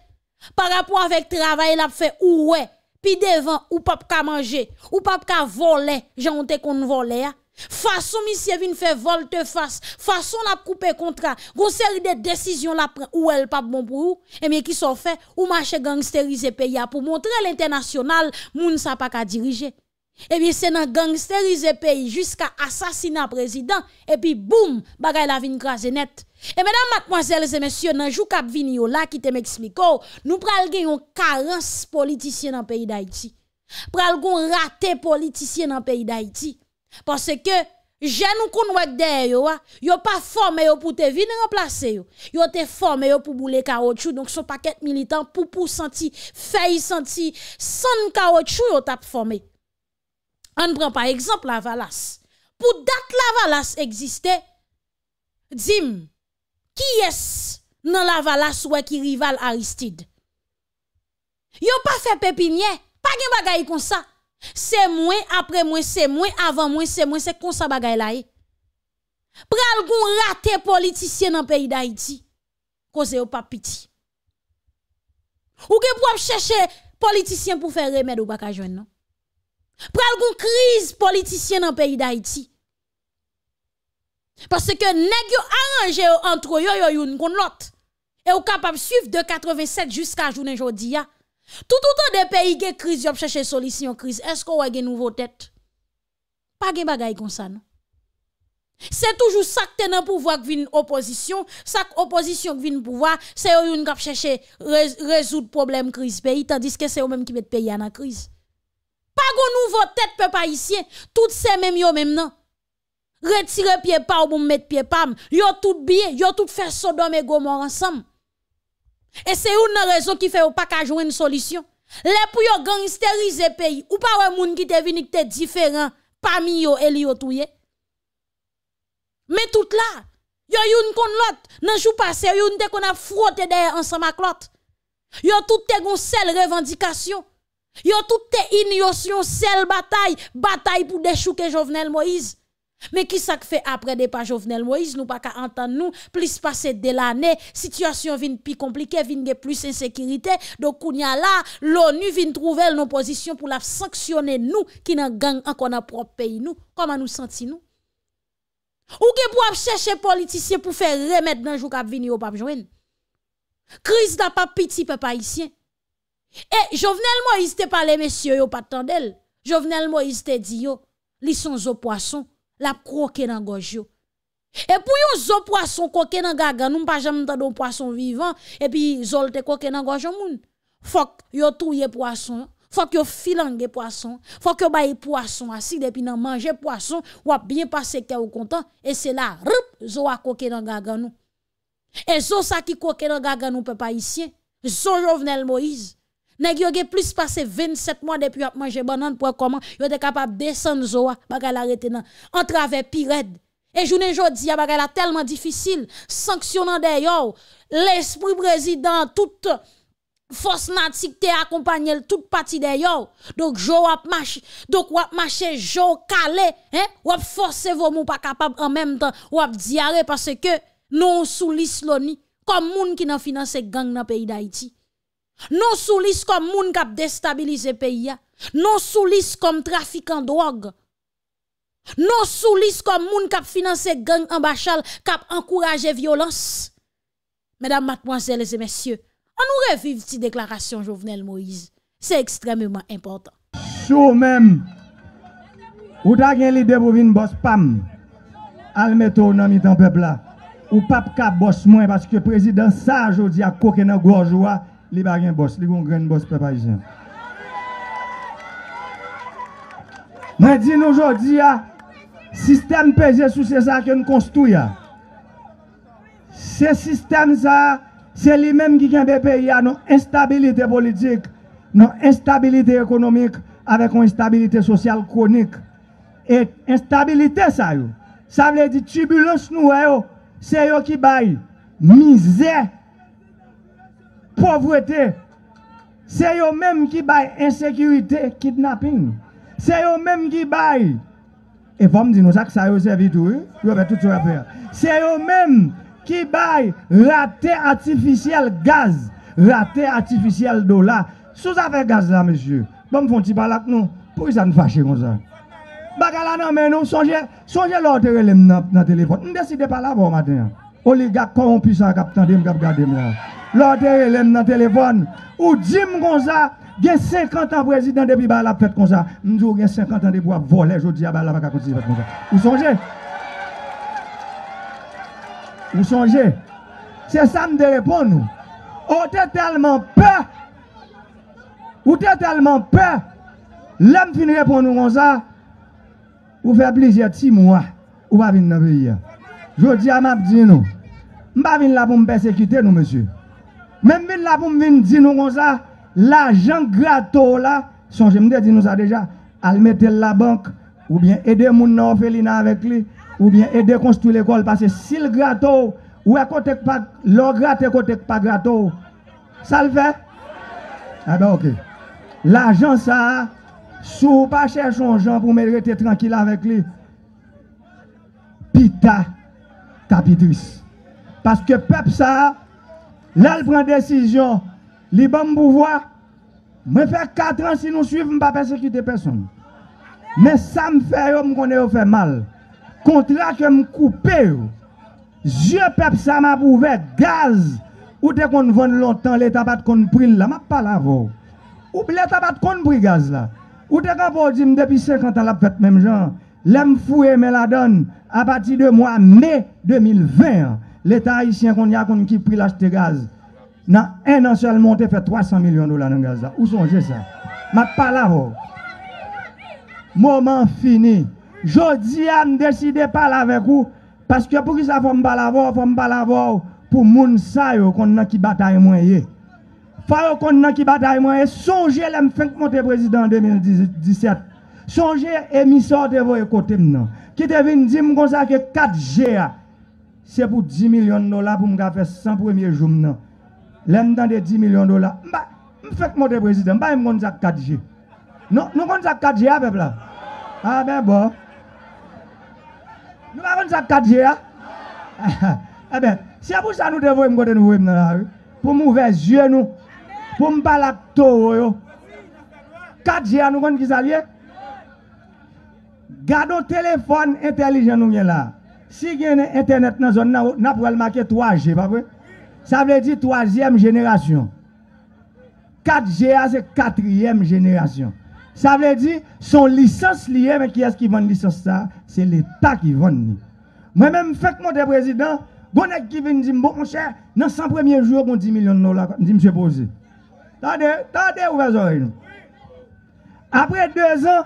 Par rapport avec travail l'a fait ou ouais, puis devant ou pas ka manger, ou pas ka voler, j'en te kon voler. Façon monsieur vinn fait volte face, façon l'a couper contrat, gon série de décisions la prend ou elle pas bon pour ou, et bien qui sont fait ou marcher gangsteriser pays pour montrer l'international moun sa pas ka diriger. Et bien c'est dans gangsteriser pays jusqu'à assassinat président et puis boum bagay la vinn craser net. Et mesdames mademoiselles et messieurs nan jou k'ap vini yo là qui te m'expliquer, nous pral gen yon carence politicien dans pays d'Haïti. Pral gon raté politicien dans pays d'Haïti. Parce que jeune qu'on wèk derrière yo, yo pas formé yo pour te venir remplacer yo. Yo te formé yo pour bouler caoutchouc donc son paquet militant pour pour senti feuille senti sans caoutchouc yo t'a formé. On prend par exemple la Valas. Pour date la Valas existait, dim qui est dans la Valas ou qui rival Aristide. Yo pas fait pépinière, pas gen bagay comme ça. C'est moins après moins, c'est moins avant moins, c'est moins, c'est comme ça bagay la e. Pral goun rate politicien dans pays d'Haïti. Cause ou pas piti. Ou ke pou chercher politicien pour faire remède ou pas ka jwenn non. Pral goun crise politicien dans pays d'Haïti. Parce que nèg yo arrangé entre yo yo yon kon l'autre. Et ou capable suivre de quatre-vingt-sept jusqu'à journée jodi ya. Tout autant de pays qui crise, ils cherchent solution crise. Est-ce qu'on a une nouvelle tête? Pas de bagaille comme ça, non? C'est toujours ça que tu as pouvoir qui vient opposition, ça que opposition qui vient pouvoir, c'est eux qui cherchent résoudre problème crise pays, tandis que c'est eux même qui mettent pays en crise. Pas de nouvelle tête, peuple haïtien. Toutes ces mêmes yo même non. Retirer pied pas ou mettre pied pam, yo tout bien, yo tout faire Sodome et Gomorre ensemble. Et c'est une raison qui fait ou pas qu'à jouer une solution. Les pou yo gangsteriser pays, ou pas ou moun ki te vini ki te différent, parmi yo et li yo touye. Mais tout là, yo yon kon l'autre, nan jou passé, yo yon te kon a frotte derrière ensemble avec l'autre. Yo tout te gon sel revendication. Yo tout te inyosion sel bataille, bataille pour déchouquer Jovenel Moïse. Mais qui ça fait après départ Jovenel Moïse, nous pas qu'à entendre nous, plus passer de l'année, situation vient plus compliquée, vient plus insécurité, donc on y a là, l'ONU vient trouver nos positions pour la sanctionner nous, qui n'en gang encore dans propre pays nous, comment nous sentons-nous? Ou que pour chercher politiciens pour faire remettre dans le jour qui vient au pape joindre? Crise n'a pas petit peuple haïtien. Et Jovenel Moïse te parle, messieurs, yo pas tandel. Jovenel Moïse te dit yo, li son zo poisson. La croquer dans gorge yo. Et pour yon zo poisson croquer dans gaga, nous pas jamais entendre poisson vivant et puis zolte croquer dans gorge moun. Faut que yo touye poisson, faut que yo filange poisson, faut que yo baye poisson assis depuis nan manger poisson ou bien passer que ou content et c'est là rup, zo a croquer dans gaga nous. Et zo ça qui croquer dans gaga nous peut pas ici. Zo Jovenel Moïse. Nèg yo gen plus passé vingt-sept mois depuis a manger banane pour comment yo était capable descendre zoa bagay la rete nan en travers pirède et journée jodi a bagay la tellement difficile sanctionnant d'ailleurs l'esprit président toute force natique te accompagner toute partie d'ailleurs donc jo a marche donc wap marcher jo calé hein wap forcer vos mou pas capable en même temps wap diarré parce que non sous l'isloni comme moun qui nan financer gang dans pays d'Haïti. Non sous liste comme moun kap déstabiliser pays, non sous liste comme trafiquant drogue, non sous liste comme moun kap financer gang ambachal, kap encourager violence. Mesdames, mademoiselles et messieurs, on nous revive cette déclaration Jovenel Moïse. C'est extrêmement important. Sou même, ou ta gen l'idée pour vin boss pam, al meto nan mi tan peuple la, ou pap ka boss moins parce que président ça jodi a koke nan gorjoa. Les baguins boss, les grands boss préparisien. Moi dis nous aujourd'hui, système pesé sous c'est ça que nous construisons. Ce système ça, c'est lui-même qui gagne pays à nos instabilité politique, nos instabilité économique avec une instabilité sociale chronique. Et instabilité ça yo, ça veut dire turbulence nous yo, c'est yo qui baille misère. Pauvreté, c'est eux même qui baillent insécurité, kidnapping. C'est eux même qui baillent. Et vous me dites, nous, ça a servi tout, vous avez tout faire. C'est eux même qui baillent raté artificiel gaz, raté artificiel dollar. Sous affaire gaz là, monsieur, bon, vous ne pas là que nous, pourquoi ça nous fâche comme ça? Bagala non, mais nous, songez, songez l'autre téléphone dans le téléphone. Nous ne décidez pas là pour matin. Oligarque corrompu, ça cap tendez, cap gardez là. L'autre est dans téléphone. Ou dim comme ça, il y a cinquante ans président depuis la fête comme ça. Nous avons cinquante ans de bois voler, je dis à la fête comme ça. Vous songez? Vous songez? C'est ça que je réponds nous. On était tellement peur. Ou t'es tellement peur. L'homme finit répondre nous comme ça. Vous faites plaisir de six mois. Ou pas venir dans le pays. Je dis à ma petite nous. Je ne vais pas venir là pour me persécuter nous, monsieur. Même là pour me dire nous comme ça, l'argent gratos là, son je me dis nous ça déjà, al mettre la banque, ou bien aider moun nan orphelina avec lui, ou bien aider construire l'école, parce que si le gratos, ou à côté pas, l'or gratte côté pas gratos, ça le fait? Ah ben ok. L'argent ça, Si vous ne cherchez pas Jean pour me rester tranquille avec lui, pita, tapidris. Parce que peuple ça, là, il prend décision, il prend le pouvoir. Je fais quatre ans si nous suivons, je ne vais pas persécuter personne. Mais ça me fait, je me fait mal. Contrat que je coupe, je peuple ça m'a ouvert gaz. Ou te qu'on vend longtemps, l'État bat qu'on brille là, m'a pas la voix. Ou l'État bat qu'on brille gaz là. Ou te qu'on dit depuis cinquante ans la fête même genre. L'aime foué mais la donne à partir de mois mai deux mille vingt. L'État haïtien qu'on y a qu'on qui pris l'acheter gaz. Dans un an seul monté fait trois cents millions de dollars dans gaz là. Où songez ça? M'a pas la voix. Moment fini. Jodi a décidé pas là avec vous parce que pour qui ça faut me pas la voix, faut me pas la voix. Pour moun sa yo qu'on a qui bataille moyen. Fa yo qu'on a qui bataille moyen, songez l'aime fin monter président en deux mille dix-sept. Songez émisseur de voye côté m'nan. Qui te vinn di m kon sa que quatre G c'est pour dix millions de dollars pour me faire cent premiers jours m'nan. L'aime dans des dix millions de dollars. M'ba fin monter président, m'ba m kon sa quatre G. Non, nous kon sa quatre G a peuple là. Ah ben bon. Nous pas kon sa quatre G a. Eh ben c'est pour ça que nous devons nous nous dans la rue. Pour m'ouvrir les yeux, nous. Pour me parler de quatre G, nous qui s'allient. Gardons téléphone intelligent nous là. Si vous avez Internet dans la zone, nous pouvons marquer trois G, pas vrai? Ça veut dire troisième génération. quatre G, c'est quatrième génération. Ça veut dire son licence liée, mais qui est-ce qui vend licence ça? C'est l'État qui vend. Moi-même, faites moi des présidents. Bon, qui vient dire, bon, mon cher, dans cent premiers jours, on dix millions de dollars, dit M. Posé. Tendez, tendez, ou vas-y. Après deux ans,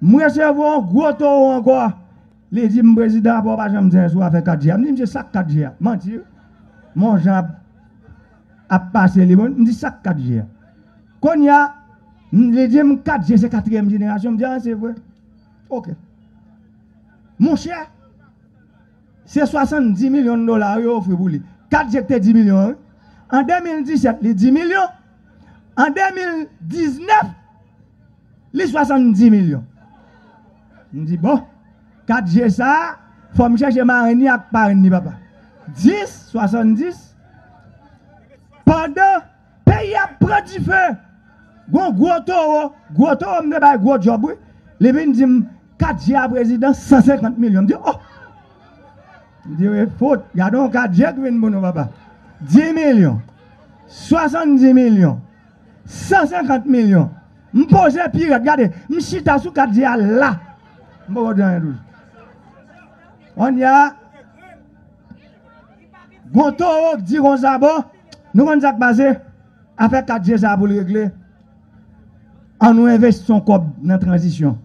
moi, je vois un gros taux encore. Les dit, mon président, pour pas jamais dire, je vais faire quatre G. Je dis, ça quatre G. Mentir. Mon Jean a passé les bonnes. Je dis, ça quatre G. Quand il y a, les dit, quatre G, c'est quatrième génération. Je dis, ah, c'est vrai. Ok. Mon cher, c'est soixante-dix millions de dollars offrent pour lui. quatre G, dix millions. En deux mille dix-sept, les dix millions. En deux mille dix-neuf, les soixante-dix millions. Je me dis, bon, quatre G, ça, il faut me chercher Marini à Parini, papa. dix, soixante-dix. Pendant, pays à prendre du feu. Gros gros taureau, gros taureau, je me dis, gros job. Les gens me disent, quatre G à président, cent cinquante millions. Je me dis, oh! Je dis, oui, faute. Gardons quatre G qui vient pour nous, papa. dix millions. soixante-dix millions. cent cinquante millions. Je pose le pirate. Regardez, je suis sous quatre G là. Je ne vais pas dire. On y a. Gonto, dit qu'on s'en va. Nous, on s'en passe. Avec quatre G, ça pour le régler. On nous investit son corps dans la transition.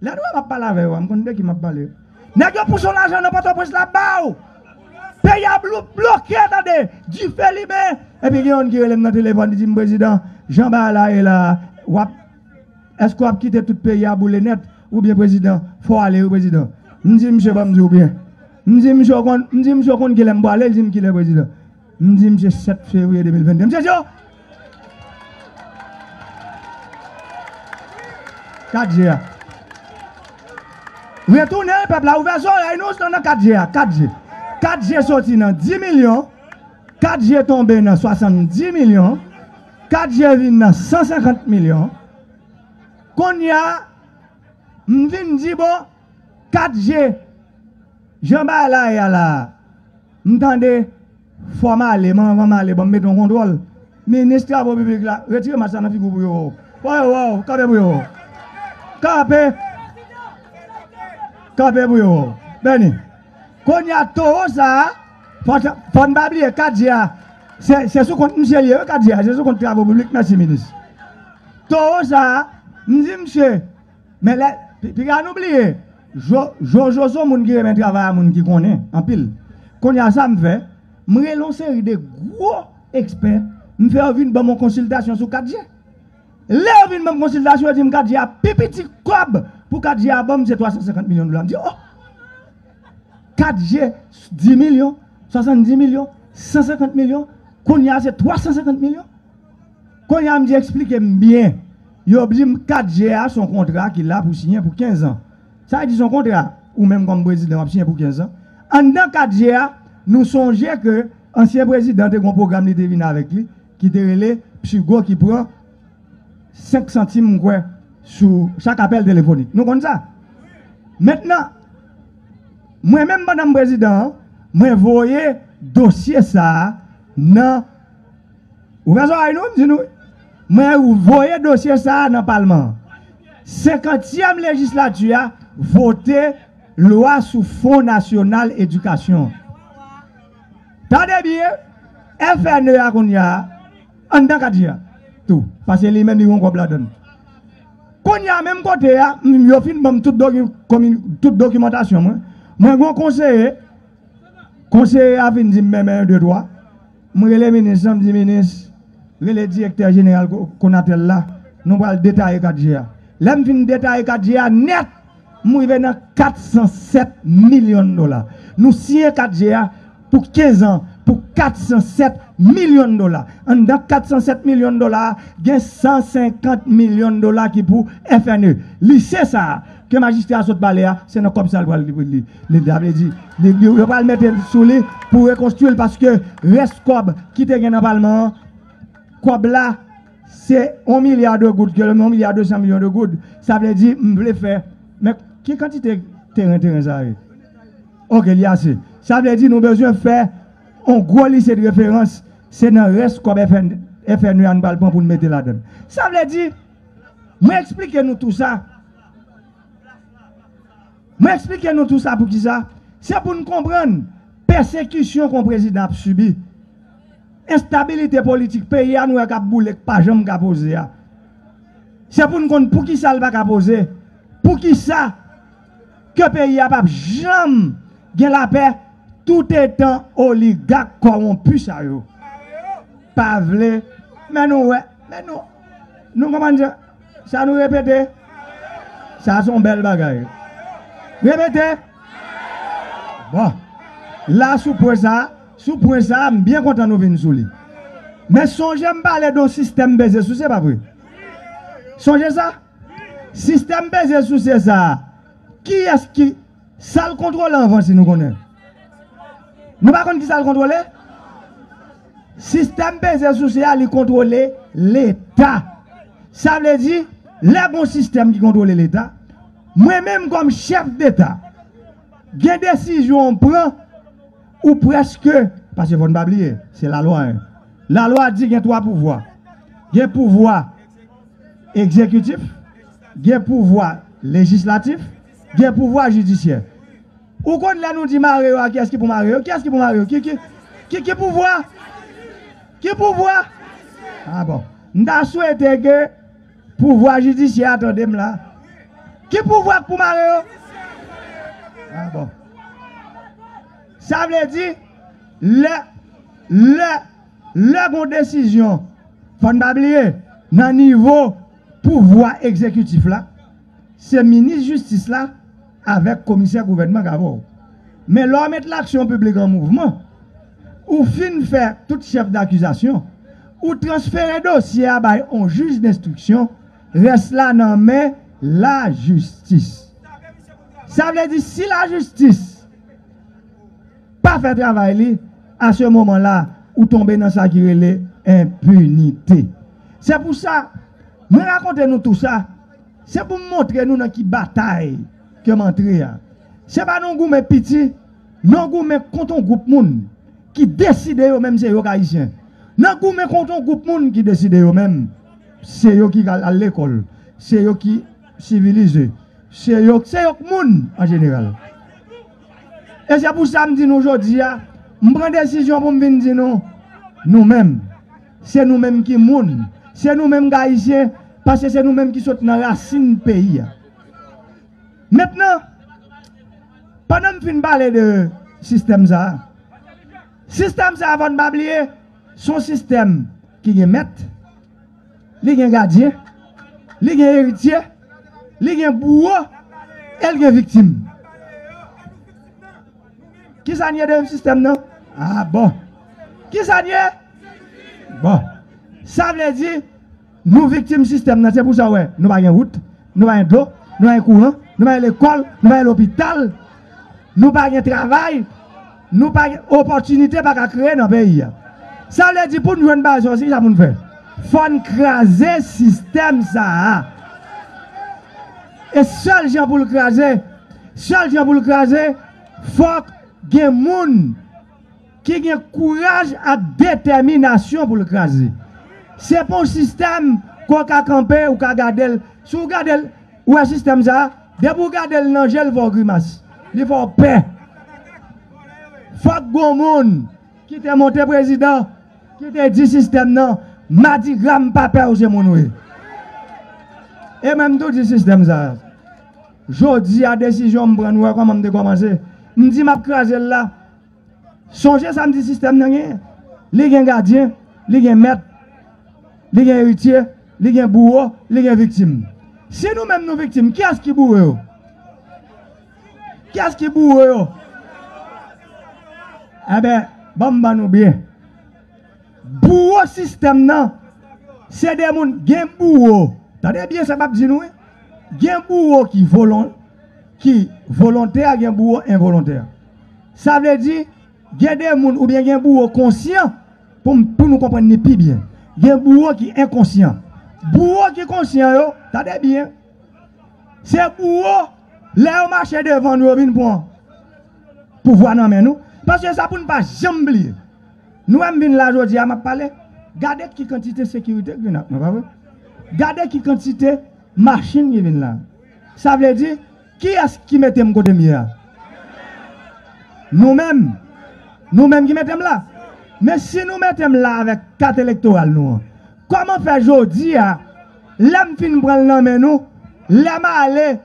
Là, nous, on ne va pas laver. On connaît qui m'a parlé. N'est-ce pour son argent, n'importe quoi, c'est là-bas. Payable bloqué, attendez, du fait libéré. Et puis, il y a un qui relève dans le téléphone, dit, mon président, Jean-Bala est là. Est-ce qu'on a quitté tout pays à bouler net? Ou bien, président, il faut aller au président. Je dis, monsieur, pas me dire bien. Je dis, monsieur, je dis, monsieur, qu'on qu'il aime aller, je dis, qu'il est président. Je dis, monsieur, sept février deux mille vingt-deux. Monsieur, quatre G. Retournez, peuple, la ouverture, nous sommes dans quatre G. quatre G sorti dans dix millions. quatre G tombé dans soixante-dix millions. quatre G vient dans cent cinquante millions. Quand il y a, je viens dire, bon, quatre G, j'en bats là, y'a là. M'tendez, faut m'aller, m'en m'aller, bon, mettons contrôle. Ministre de la République là, retirez ma salle dans la figure pour vous. Ouais, ouais, capé pour vous. Capé. Kapé bouyo. Beni. Konya toho sa, fon babli quatre G. C'est sous compte monsieur lié quatre G, c'est sous compte travaux publics, merci ministre. Toho sa, m'di monsieur. Mais là, puis on oublie. Jojo son moun ki remet travail à moun ki connaît en pile. Konya ça me fait, m'ré lon série de gros experts, me fait venir ban mon consultation sur quatre G. Là venir ban consultation dit quatre G a pipiti cob. Pour quatre G à bombe, c'est trois cent cinquante millions de dollars. Je dis, oh! quatre G, dix millions, soixante-dix millions, cent cinquante millions, qu'on y a, c'est trois cent cinquante millions. Qu'on y a, je dis, expliquez-moi bien. il oblige quatre G A son contrat qu'il a pour signer pour quinze ans. Ça veut dire son contrat, ou même comme président, il signé pour quinze ans. En dans quatre G A, nous songeons que l'ancien président de un programme qui devine avec lui, qui déroule, Psygo qui prend cinq centimes sur chaque appel téléphonique. Nous comprenons ça. Maintenant, moi-même, Madame Président, je voyais dossier ça dans. Vous voyez, nous, nous, moi, voyez dossier ça dans le Parlement. cinquantième législature, voter loi sur Fonds national éducation. Tendez bien, F N E a qu'on y a, on n'a qu'à dire tout. Parce que les mêmes, ils vont qu'on la donne. Quand il y a même côté, il y a toute documentation. Moi, je conseiller, conseiller à venir dire même de droit. Moi, je suis ministre, je suis ministre, je suis directeur général qu'on a là. Nous allons détailler quatre G A. Là, je vais détailler quatre G A net. Nous avons quatre cent sept millions de dollars. Nous signons quatre G A pour quinze ans, pour quatre cent sept millions de dollars. En dans quatre cent sept millions de dollars, il y a cent cinquante millions de dollars qui pour F N E. Lycée ça, que magistrat saute balai, c'est comme ça le l'État dit. Il va le mettre sous lui pour reconstruire parce que reste Cob qui te gagne dans le Parlement. Cob là, c'est un milliard de gouttes, un milliard deux cents millions de gouttes. Ça veut dire, je voulais faire. Mais quelle quantité terrain terrain ça est? Ok, il y a assez. Ça veut dire, nous avons besoin de faire un gros lycée de référence. C'est dans le reste comme F N U en balbon pour nous mettre là-dedans. Ça veut dire, moi expliquez-nous tout ça. Moi expliquez-nous tout ça pour qui ça? C'est pour nous comprendre. Persécution qu'on président a subi. Instabilité politique, pays à nous a boule, pas jamais a posé. C'est pour nous comprendre pour qui ça le va poser. Pour qui ça? Que pays a pas jamais gain la paix, tout étant oligarque corrompu ça yo. Pavle, mais nous, ouais, mais nous, nous, comment dire, ça nous répéter, ça sont belles bagailles. Répétez. Bon, là, sous point ça, sous point ça, je suis bien content de nous venir sous lui. Mais songez, je parle d'un système baisé sous, c'est pas vrai? Songez ça? Système baisé sous, c'est ça. Qui est-ce qui, ça le contrôle avant si nous connaissons? Nous ne savons pas qui ça le contrôle? Système baisé social, il contrôle l'État. Ça veut dire, le bon système qui contrôle l'État, moi-même comme chef d'État, des décisions on prend, ou presque, parce qu'il ne faut pas oublier, c'est la loi. Hein. La loi dit qu'il y a trois pouvoirs. Il y a pouvoir exécutif, il y a pouvoir législatif, il y a pouvoir judiciaire. Ou quand là nous dit Mario, qui est-ce qui pour Mario? Qui est-ce qui pour Mario? Qui qui qui qui pouvoir? Qui pouvoir? Ah bon. N'a souhaité que pouvoir judiciaire, attendez-moi là. Qui pouvoir pour Mario? Ah bon. Ça veut dire, le, le, le bon décision, faut ne pas oublier, dans le niveau pouvoir exécutif là, c'est ministre justice là, avec commissaire gouvernement Gavot. Mais l'on met l'action publique en mouvement. Ou fin faire tout chef d'accusation, ou transférer dossier à un juge d'instruction, reste là dans mais la justice. Ça veut dire si la justice pas fait travail à ce moment-là, ou tomber dans sa guerre impunité. C'est pour ça, nous racontez nous tout ça, c'est pour montrer nous dans qui bataille que m'entrer. C'est pas non goume petit, non goume contre un groupe monde qui décide eux-mêmes, c'est eux haïtiens. Nan goumen contre un groupe monde qui décide eux-mêmes, c'est eux qui à l'école, c'est eux qui civilisent, c'est eux c'est eux monde en général. Et c'est pour ça que nous aujourd'hui, nous prenons décision pour nous dire nous, nous-mêmes, c'est nous-mêmes qui monde, c'est nous-mêmes qui haïtiens, parce que c'est nous-mêmes qui sommes dans la racine pays. Maintenant, pendant que nous parlons de système ça, système ça avant de m'oublier, son système qui est maître, qui est gardien, qui est héritier, qui est bourreau, et qui est victime. Qui s'en est de système non? Ah bon. Qui s'en est? Bon. Ça veut dire, nous victimes système, c'est pour ça ouais, nous n'avons pas de route, nous n'avons pas d'eau, nous n'avons pas de courant, nous n'avons pas l'école, nous n'avons pas l'hôpital, nous n'avons pas de travail, nous n'avons pas d'opportunité pour créer dans le pays. Ça veut dire pour nous jouer une base aussi, ça nous fait. Il faut craser le système ça. Et seul gens pour le craser, seul gens pour le craser, il faut qu'il y ait des gens qui ont courage et détermination pour le craser. C'est pour le système qu'on a campé ou qu'on a gardé. Si vous regardez le système ça, dès que vous regardez l'angèle, il faut grimace. Il faut paix. Il faut que les gens qui ont monté président, qui ont dit système non, m'a dit gramme papa ou c'est mon. Et même tout ce système ça. Je dis à décision, je prends comment je commence. Je dis, je crase là. Songez ça, je dis système nan. Les gens gardiens, les gens maîtres, les gens héritiers, les gens bourreaux, les gens victimes. Si nous-mêmes nous victimes, qui est-ce qui bourre? Qui est-ce qui bourre? Eh bien, bon, bah nous bien. Bourreau système nan, c'est des gens qui sont bourreaux. Tendez bien, ça va dire nous. Il y a un bourreau qui est volontaire, il y a un bourreau involontaire. Ça veut dire, il y a des gens ou bien il y a un bourreau conscient pour nous comprendre plus bien. Il y a un bourreau qui est inconscient. Bourreau qui est conscient, tendez bien. C'est un bourreau, là on marche devant nous pour voir nos mains. Parce que ça pour ne pas jamais oublier. Nous avons là aujourd'hui à parler. Regardez quelle quantité de sécurité que nous avons. Gardez qui quantité machine qui vient là. Ça veut dire, qui est-ce qui mettez mon côté mieux? Nous-mêmes. Nous-mêmes qui mettez là. Mais si nous mettez là avec carte électorale, nous, comment faire aujourd'hui? L'homme fin prend la main nous, l'homme aller,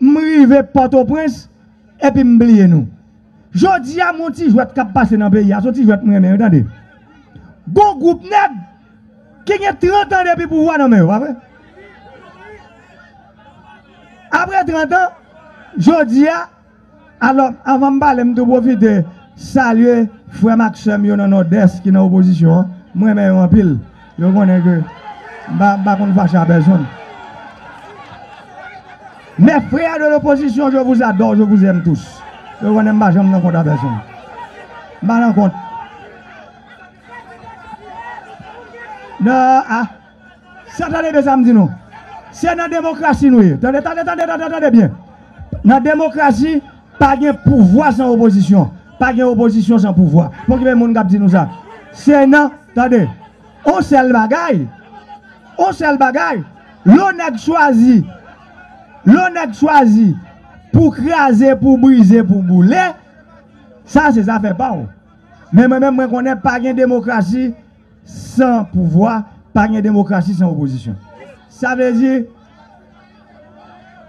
m'rive Port-au-Prince, et puis m'oublier nous. Jodi a mon petit jouet qui passe dans le pays, son petit jouet qui m'aime, attendez. Gon groupe net. Qui a trente ans depuis pouvoir dans mes mains. Après trente ans, je dis, alors avant de parler, je profite de saluer frère Maxime dans notre desk qui est dans l'opposition. Moi, je suis en pile. Je connais que je ne fâche personne. Mes frères de l'opposition, je vous adore, je vous aime tous. Je ne connais pas, je ne compte personne. Je ne compte. Non, ah, ça t'allez bien, ça me dit non. C'est dans la démocratie, nous. Attendez, attendez, attendez bien. Dans la démocratie, pas de pouvoir sans opposition. Pas de opposition sans pouvoir. Pour que les gens disent nous ça. C'est non, attendez. On seul bagaille. On seul bagaille. L'on a choisi. L'on a choisi pour craser, pour briser, pour bouler. Ça, c'est ça fait pas. Mais moi-même, je connais pas de démocratie sans pouvoir, pas de démocratie sans opposition. Ça veut dire,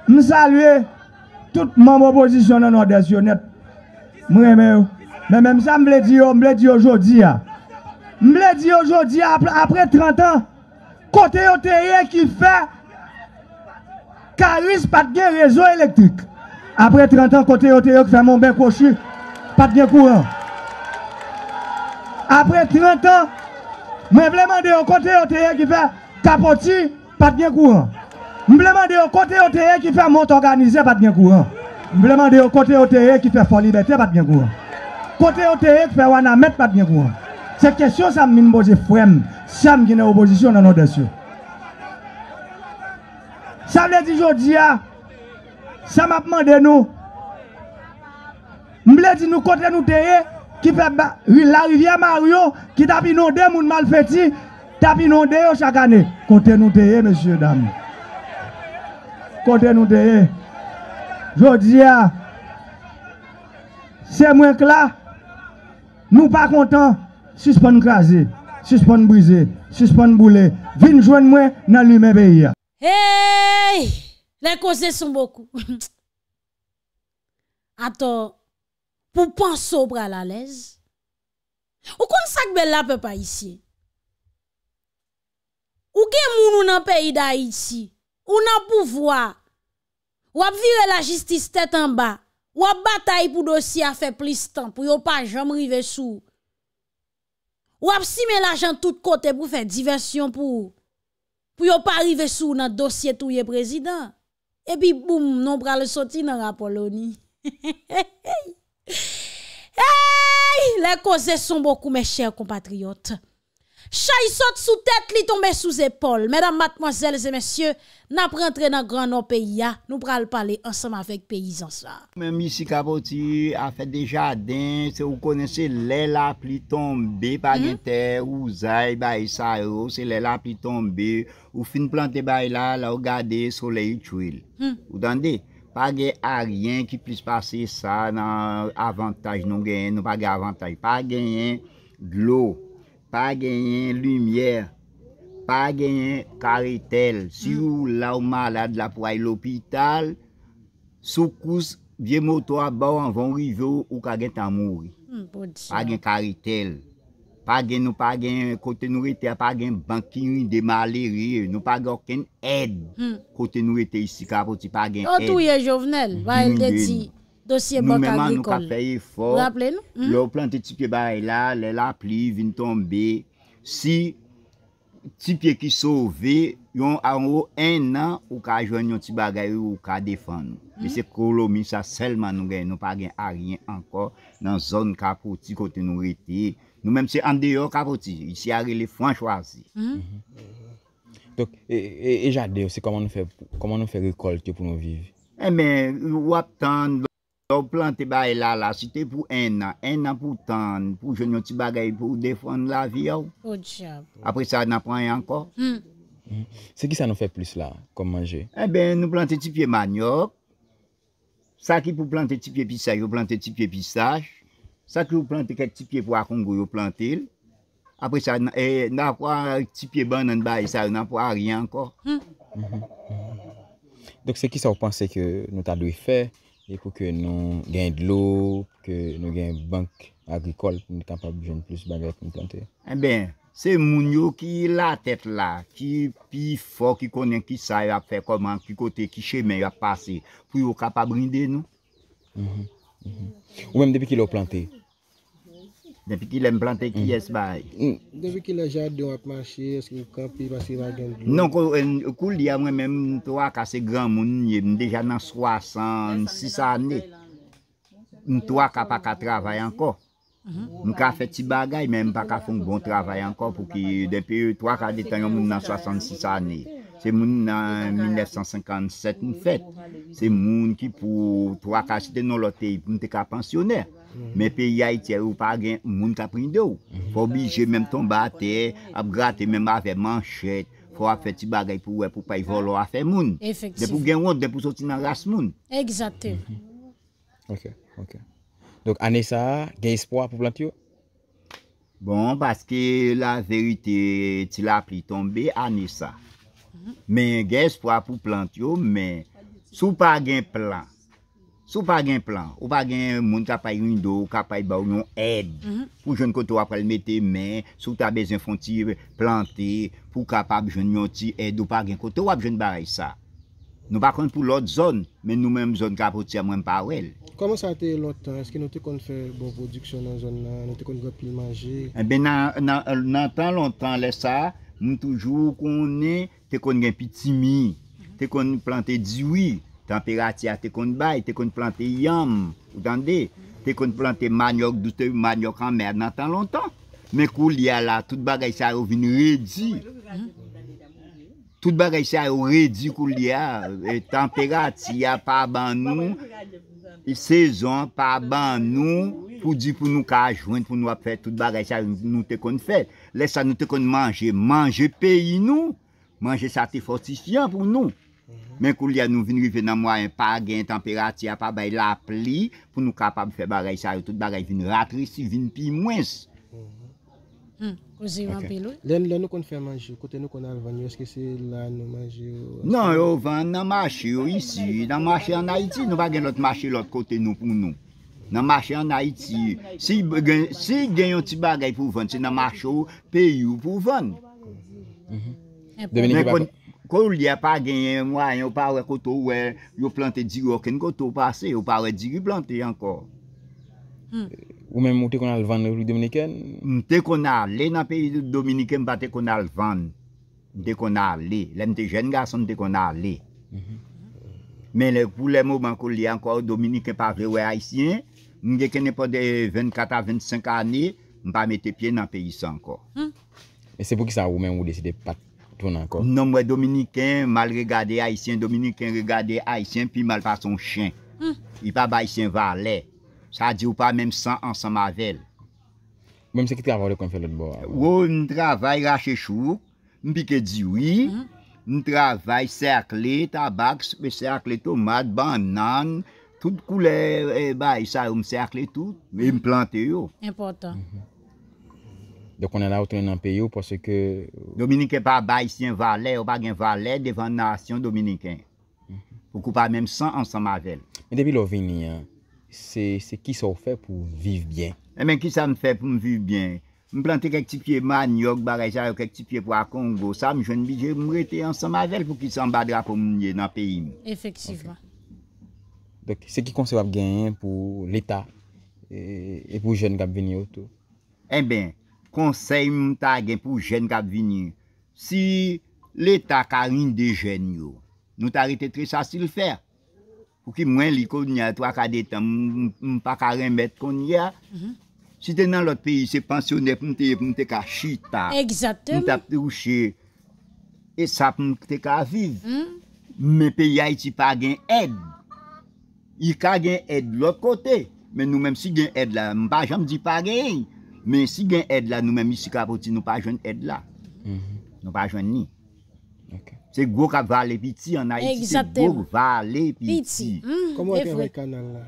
nous saluons tout le monde opposition dans notre nation. Mais même ça, je me dire, me dire aujourd'hui, je me dire aujourd'hui, après trente ans, côté O T E qui fait, Caris, pas de réseau électrique. Après trente ans, côté O T E qui fait mon bain cochu, pas de courant. Après trente ans, mais vraiment de côté O T E qui fait capoti, pas de courant. Vraiment de côté O T E qui fait monte organisé, pas de courant. Vraiment de côté O T E qui fait fort liberté, pas de courant. Côté O T E qui fait wanamet, pas de courant. C'est question ça me pose frère, ça me une opposition dans nos dossiers. Ça veut dire aujourd'hui, ça m'a demandé nous. Je veux dire nous côté nous O T E qui fait la rivière Mario, qui t'a inondé moun malfaitis, t'a inondé chaque année. Côté nous te, messieurs, dames. Côté nous te. Je dis, c'est moins que là, nous pas contents, suspend craser, suspend briser, suspend bouler, viens joindre moi dans le même pays. Hey! Les causes sont beaucoup. Attends. Pour penser au bras à l'aise. Ou kon sak bel la peuple haïtien. Ou gen moun nan pays d'Haïti, ou nan pouvoir. Ou ap vire la justice tête en bas. Ou ap bataille pour dossier a fait plus temps pour yo pa jam rive sou. Ou ap simen l'argent tout côté pour faire diversion pour pour yon pas arriver sous dans dossier tout le président. Et puis boum, non pral sorti dans rapport l'ONU. Hey, les causes sont beaucoup, mes chers compatriotes. Chay saute sous tête, li tombe sous épaule. Mesdames, mademoiselles et messieurs, n'a rentré dans grand nos pays, nous pral parler ensemble avec paysans ça. Même ici Capoti a fait des jardins, c'est vous connaissez les la pli tomber par mm -hmm. terre ou zaï bay ça, c'est les la pli tomber ou fin planter bay là, la regarder soleil tuile. Mm. Vous entendez? Pas de rien qui puisse passer ça dans avantage nous gagne, nous pas d'avantage, pas gagner de l'eau. Pas gagner lumière, pas gagner carretel. Si vous là ou malade la pour aller l'hôpital, sous course vieux moto à bas en vont river ou qu'a gagné à mourir. Pas gagner carretel, pas gagner nous pas gagner côté nous était pas gagner banquier de malheureux, nous pas gagner aucune aide. Côté nous était ici capoti pas gagner aide. Oh tout est Jovenel, va il dit. Dossier banque agricole. Nous rappelez nous. Le plan de type bail là, les la pluie vient tomber. Si type qui sauvé, yon en haut un an ou ka joindre un petit bagay ou ka défendre. Mais c'est colonie ça seulement nous gagne, nous pas gagne rien encore dans zone Capoti côté nous rété. Nous même c'est en dehors Capoti, ici à les Franchoisie. Donc et et j'adore c'est comment nous fait comment nous fait récolter pour nous vivre. Eh mais ou attendre on plante bail là là c'était pour un an un an pour tant pour jeune petit bagay pour défendre la vie. Oh diable. Après ça on prend encore. Mm. Mm. C'est qui ça nous fait plus là comme manger? Eh ben nous planter petit pied manioc. Ça qui pour planter petit pied pisage, vous planter petit pied pisage. Ça qui vous planter quelques petits pieds pour à Congo, vous planter. Après ça et n'a pas petit pied banane bail ça n'a pas rien encore. Mm. Mm -hmm. Donc c'est qui ça vous pensez que nous t'a dû faire? Et pour que nous gagnions de l'eau, que nous gagnions une banque agricole, pour nous capables de jeune plus de bagages pour nous planter. Eh bien, c'est Mounio qui la tête là, qui est fort, qui connaît qui ça, il a fait comment, qui côté, qui chemin il a passé, pour être capable de brinder nous. Mm -hmm. mm -hmm. Ou même depuis qu'il a planté. Depuis qu'il a planté, mm. qui est ce bail? Mm. Depuis qu'il a jardin, il a marché, est-ce qu'il a campé, parce qu'il a gagné de l'eau? Non, quand il y a moi-même, toi, quand c'est grand monde, il est déjà dans soixante-six années. Toi, qui n'a pas travaillé encore. Il a fait des bagages, même pas fait un bon travail encore, pour que depuis toi, qui a des temps, dans soixante-six années. C'est moun en mille neuf cent cinquante-sept nous fait. C'est moun qui pour trois cachetés dans l'autre pays pour nous pensionnaire. Mais pays haïtien ou pas gain moun qui a pris d'eau. Faut obligé même tomber à terre, à gratter même avec manchette. Faut faire petit bagay pour pour pas y voler à faire moun. C'est pour gain honte de pour sortir dans race moun. Exactement. OK, OK. Donc année ça, gain espoir pour planter. Bon parce que la vérité, tu l'as pris tomber année ça. Mais il y a espoir pour planter, mais si vous n'avez pas de plan, si vous n'avez pas de plan, vous n'avez pas de monde qui vous capable de aide pour jeune côté après le mettre main, si vous avez besoin de planter, pour capable de jeune côté aide ou pas de côté, vous avez besoin de ça. Nous ne sommes pas pour l'autre zone, mais nous-mêmes, zone capotière, nous ne sommes pas elle. Comment ça a été longtemps? Est-ce que nous avons fait une bonne production dans la zone? Nous avons fait une bonne manger? Eh bien, dans longtemps, nous toujours connaissons. T'es qu'on gagne petit mi, t'es qu'on plante dix-huit, température, t'es qu'on baille, t'es qu'on plante yam, vous entendez? T'es qu'on plante manioc, doute manioc en mer, dans tant longtemps. Mais quand il y a là, tout bagay ça est venu réduit. Tout bagay ça est réduit quand il y a température pas ban nous, saison pas ban nous, pour dire pour nous qu'à joindre, pour nous faire tout bagay ça nous t'es qu'on fait. Laisse ça nous t'es qu'on manger, manger pays nous. Manger ça c'est fortifiant pour nous. Mais quand nous venons dans moi, pas de température, pas de la pluie, pour nous capables de faire des choses, tout bagay vient ratrici, vient plus moins. Là, nous qu'on fait manger, côté nous qu'on a vendu, est-ce que c'est là nous manger? Non, on vend dans le marché ici, dans le marché en Haïti, nous pas l'autre marché l'autre côté nous pour nous. Dans le marché en Haïti, si gagne un petit bagay pour vendre, c'est dans le marché pays pour vendre. Mais quand il n'y a pas de moyens, il n'y a pas de planter dix ou aucun côté passé, il n'y a pas de planter encore. Ou même, tu as le vendre dans la République dominicaine? Tu as le vendre dans le pays dominicain, tu as le vendre. dès qu'on a allé, les jeunes garçons dès qu'on a allé. Mais le, pour les moments qu'on y a encore Dominicain par les Haïtiens, nous n'avons pas de vingt-quatre à vingt-cinq années, nous pas mettre pied dans le pays encore. Et c'est pour qui ça vous même vous décidez pas tourner encore? Non, moi Dominicain mal regardé Haïtien, Dominicain regardé Haïtien puis mal pas son chien. Mm. Il pas Haïtien valet. Ça dit ou pas même sans ensemble avec. Même ceux qui travaillent qu'on fait l'autre bord. Oui, on travaille raché chou, on pique dit oui. On travaille cercle, tabac, cercle, tomate, banane, toutes couleurs, et bah, ça, on cercle tout, et on plante. Important. Donc, on est là autour d'un pays parce que. Dominicain n'est pas haïtien valet, ou pas un valet devant la nation dominicaine. Pourquoi pas même sans ensemble avec. Mais depuis l'O V N I, c'est qui ça fait pour vivre bien? Eh bien, qui ça me fait pour me vivre bien? Je plante quelques petits pieds manioc, barajal, quelques petits pieds pour la Congo. Ça, je ne vais pas rester ensemble avec elle pour qu'ils s'en battent pour me dans le pays. Effectivement. Okay. Donc, c'est qui conseille gagner pour l'État et, et pour les jeunes qui viennent autour? Eh bien, conseil pour les jeunes qui viennent. Si l'État a des jeunes, nous t'arrêtons très ça s'il fait. Pour qu'ils moins les connaissent, trois quarts de temps, pas qu'à remettre qu'on y a. Si tu es dans l'autre pays, c'est pensionnaire pour te faire chita. Exactement. Pour te toucher. Et ça pour te faire vivre. Mais le pays Haïti n'a pas gain aide. Il a gain aide de l'autre côté. Mais nous-mêmes, si gain aide là, je ne jamais dis pas gain. Mais si gain aide là, nous-mêmes ici, nous n'avons pas jeune aide là. Nous n'avons pas jeune ni. C'est gros qui va aller petit en Haïti. Exactement. C'est gros qui va aller petit. Comment est-ce que le canal là?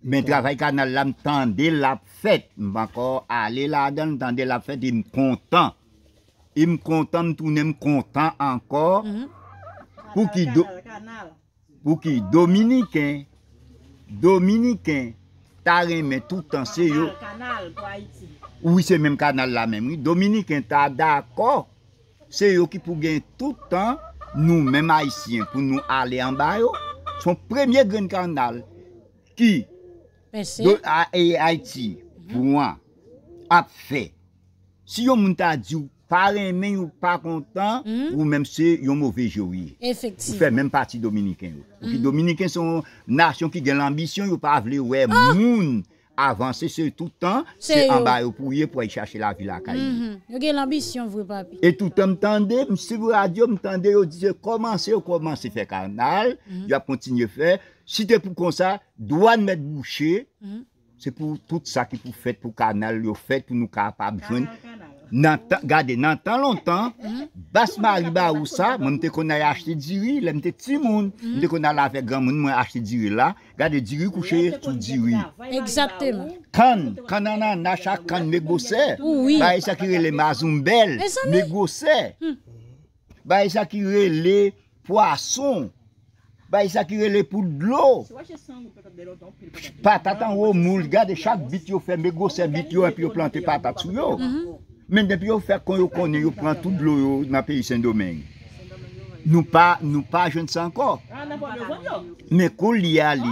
Mais travail canal là, m'tendez la fête, m'encore aller là-dedans, m'tendez la fête, il me content. Il me content, m'tourne me content encore. Pour qui do... pour qui Dominicain, Dominicain, t'as remis tout le temps, c'est yo. Oui, c'est même canal là même, oui. Dominicain, t'as d'accord, c'est yo qui pour gagner tout le temps, nous même Haïtiens, pour nous aller en bas, son premier grand canal qui de Haïti, pour moi, a fait. Si on t'a dit, pas aimé ou pas content, ou même c'est un mauvais joueur. Effectivement. Vous faites même partie dominicain. Les Dominicains sont une nation qui a l'ambition, ils ne pas voulu ouais, moun avancer sur tout le temps, c'est en bas pour y pour chercher la vie la caille. Vous avez l'ambition, vous papi. Et tout le temps, si vous radio, vous entendez, vous dites, commencez, commencez à faire canal, vous continuez à faire. Si tu es pour comme ça, douane mettre boucher, mm-hmm. c'est pour tout ça qui pour fait pour canal, le fait pour nous capables de joindre. Regardez, dans tant longtemps, mm-hmm. basse Marie ou ça, même te qu'on a acheté du riz, même te petit monde, même te qu'on a avec grand monde, moi acheté du riz là, regardez du riz couché tout du riz. Exactement. Quand, quand on a un achat, quand négocier, oui. bah ça qui les mazoumbelles, négocier, bah ça qui les poissons. Bah, il s'acquiert les poules de l'eau. Patate en haut, moule, garde chaque bit, yo fait mes grosses bit, yo, et puis yo plante patate sous yo. Mais depuis yo fait qu'on yo connaît, yo prend tout de l'eau dans le pays Saint-Domingue. Nous pas, nous pas, je ne sais encore. Mais qu'on y a li,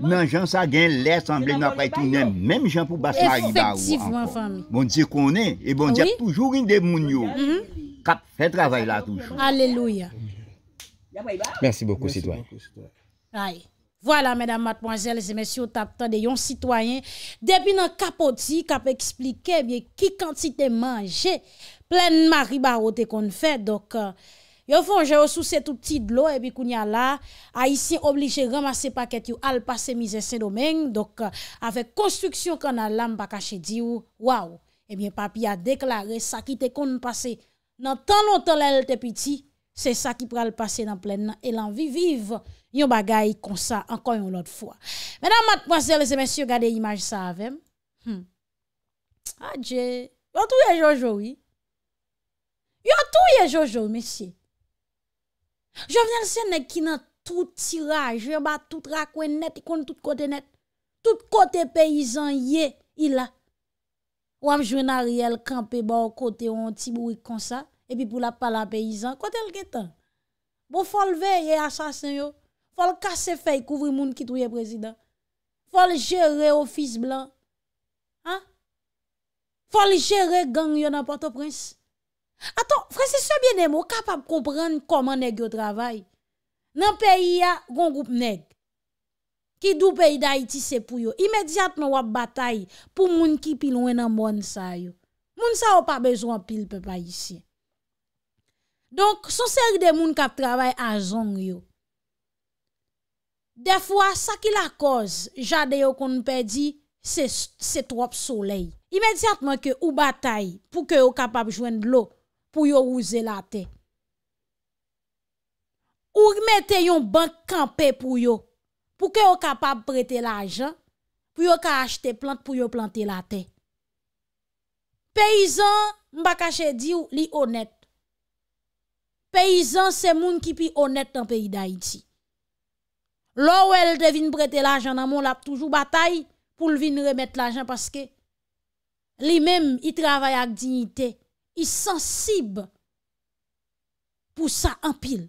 non, j'en sais rien, l'air semblait n'a pas été même gens pour basse Marie Barou. Effectivement, famille. Bon Dieu qu'on est, et bon Dieu toujours une des mounions. Cap fait travail là toujours. Alléluia. Merci beaucoup, citoyen. Voilà, mesdames, mademoiselles et messieurs, tapant de yon citoyen. Depuis nan kapoti, kap expliqué bien qui quantité manger pleine Marie Barote qu'on fait. Donc, yon fonge yon sous tout petit de l'eau et puis kounya la, Haïtien obligé ramasser paquet yon al passe mise Saint-Domingue. Donc, avec construction canal la m'pa kache di ou, waouh. Eh bien, papi a déclaré ça qui te kon passe nan tan longtemps l'el te petit. C'est ça qui pourra le passer dans plein et l'envie vivre. Yon bagay comme ça encore une autre fois. Mesdames, mademoiselles et messieurs, regardez l'image ça avec. Hmm. Ah Dieu. Yon touye Jojo, oui. Yon touye Jojo, messieurs. Jovenel Sénèque qui nan tout tirage, yon bat tout rakwen net, yon kon tout côté net. Tout côté paysan yé, il a. Ou am jwen Ariel campé bon côté on ti boui comme ça. Et puis pour la parler paysan, quand elle guetan. Bon faut le veiller assassin yo, faut le casser feuille couvrir monde qui touye président. Faut le gérer office blanc. Hein? Faut le gérer gang yo dans Port-au-Prince. Attends, frère, c'est ça bien aimé, capable de comprendre comment nèg travaille. Dans pays y a un groupe nèg qui dou pays d'Haïti c'est pour yo. Immédiatement ou bataille pour moun ki pi loin dans monde ça yo. Moun ça ou pas besoin pile peuple haïtien. Donc son série de moun qui travaille à zon yo. Des fois ça qui la cause, jade yo kon perdi c'est c'est trop soleil. Immédiatement que ou bataille pour que ou capable joindre l'eau pour yo rouser la terre. Ou mettez yon banque campé pour yo pour que yo capable prêter l'argent pour yo ka acheter plante pour yo planter la terre. Paysan, m'pa cacher di ou li honnête. Paysan c'est moun ki pi honnête dans pays d'Haïti. L'eau elle devine prêter l'argent dans mon l'a toujours bataille pour venir remettre l'argent parce que lui-même il travaille avec dignité, il sensible pour ça en pile.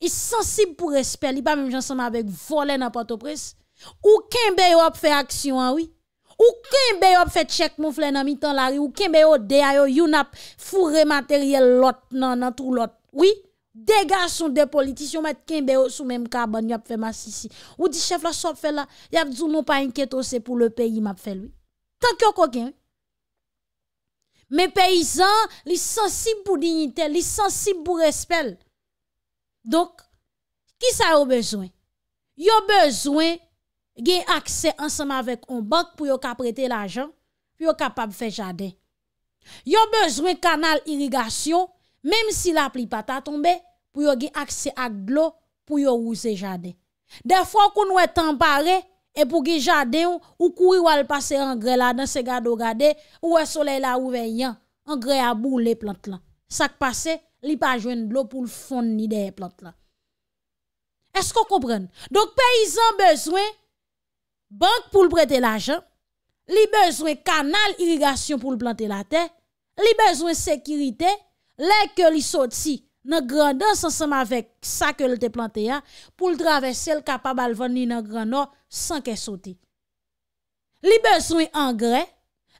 Il sensible pour respect, il pas même ensemble avec voler dans Port-au-Prince ou kembe yo fait action oui, ou kembe yo fait check mon frère dans mi-temps la rue, ou kembe yo dea yo you n'a fourré matériel l'autre nan nan tout l'autre. Oui, des garçons des politiciens mettre kembe yo sous même carbone, y a fait massissi. Ou dit chef la sop fait là, y a dit non pas inquiéto c'est pour le pays m'a fait lui. Tant que coquin. Mais paysans, ils sont sensibles pour dignité, ils sont sensibles pour respect. Donc, qui ça a besoin? Yo besoin gen accès ensemble avec un banque pour yo ka prêter l'argent, pour yo capable faire jardin. Yo besoin canal irrigation, même si la pluie pas ta tomber, pour yo gen accès à de l'eau pour yo rouser jardin. Des fois qu'on wè tan paré et pour gen jardin ou courir ou al passer engrais là dans se gado gade, ou wè soleil là ouvert, engrais a boule plante là. Ça k passe li pa jwenn de l'eau pour le fond ni des plantes là. Est-ce qu'on comprend? Donc paysan besoin banque pour le prêter l'argent, li besoin canal irrigation pour le planter la terre, li besoin sécurité, les que li sorti dans grandance ensemble avec ça que le te planté a pour le traverser le capable venir dans grand nord sans qu'elle saute. Li besoin engrais,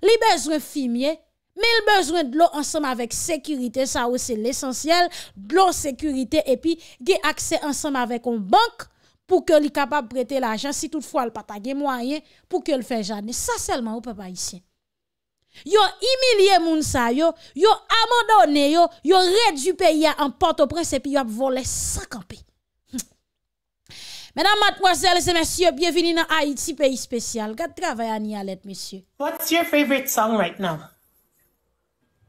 li besoin fumier. Mais il a besoin de l'eau ensemble avec sécurité, ça c'est l'essentiel, de l'eau, sécurité, et puis il a accès ensemble avec une banque pour que soit capable de prêter l'argent si toutefois il n'a pas de moyen pour que le fait jamais. Ça seulement au peuple haïtien. Yo humilié moun sa yo, yo abandonné yo, yo réduit pays en Port-au-Prince et puis yo volé sans camper. Mesdames, mademoiselles et messieurs, bienvenue dans Haïti, pays spécial. Gade travail à Nialet, messieurs. What's your favorite song right now?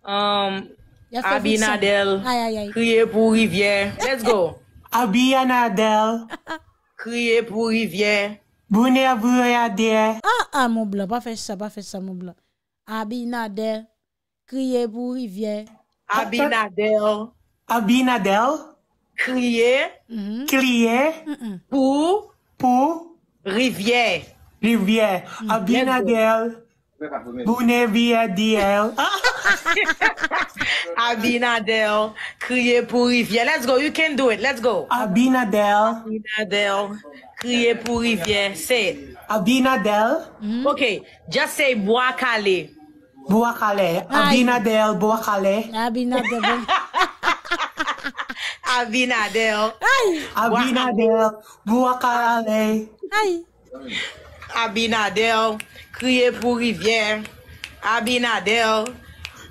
Um, Abinadel, crier pour rivière. Let's go. Abinadel, crier pour rivière. Bonne à vous et à dire. Ah ah, mon blanc, pas fait ça, pas fait ça, mon blanc. Abinadel, crier pour rivière. Abinadel, Abinadel, crier, mm-hmm. crier mm-hmm. pour, pour rivière. Rivière. Mm-hmm. Abinadel. Abinadel, Abinadel, crier pour rivière. Let's go, you can do it. Let's go. Abinadel, Abinadel, crier pour rivière. Say it. Abinadel. Mm. Okay, just say Boakale. Boakale. Abinadel, Boakale. Abinadel. Abinadel. Abinadel, Boakale. Abinadel, crier pour rivière. Abinadel,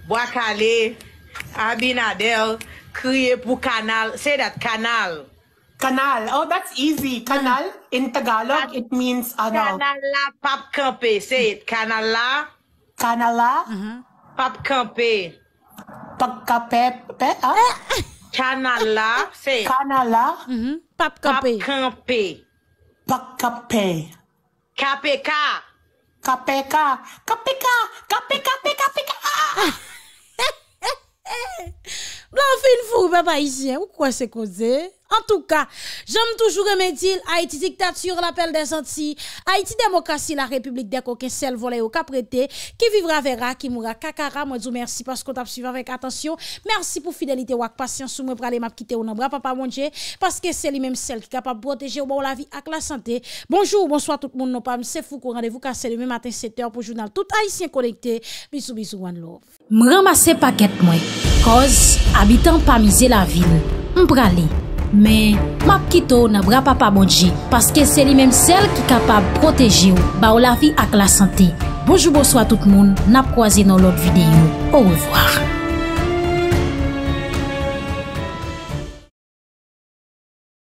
Boakale. Abinadel, crier pour canal. Say that, canal. Canal. Oh, that's easy. Canal, in Tagalog, it means canal. Canala pap campe. Say it. Canala. Canala. Mm-hmm. Pap campe. Pap campe. Pe, ah? Canala. Say it. Canala. Mm-hmm. Pap campe. Pap campe. Pap campe. K P K. K P K. K P K. K P K. K P K. Blanc fin fou, papa ici. Ou quoi c'est causé? En tout cas, j'aime toujours remédier Haïti dictature, l'appel des Antilles, Haïti démocratie, la République des coquins, celle volée au caprété, qui vivra verra, qui mourra kakara. Moi, je vous remercie parce qu'on t'a suivi avec attention. Merci pour fidélité ou patience. Sous moi, pour aller m'apquitter au nom de papa, mon Dieu, parce que c'est lui-même celle qui est capable de protéger au bon la vie avec la santé. Bonjour, bonsoir tout le monde. Non, pas c'est fou qu'on rendez-vous cassé le même matin sept heures pour journal tout haïtien connecté. Bisous, bisous, one love. M'ramasse paquet, moi. Cause, habitant pas miser la ville. M'pralé. Mais m'a quitto n'a bra papa bonji parce que c'est lui-même celle qui capable protéger ou ba ou la vie ak la santé. Bonjour bonsoir tout le monde, n'a croisé dans l'autre vidéo. Au revoir.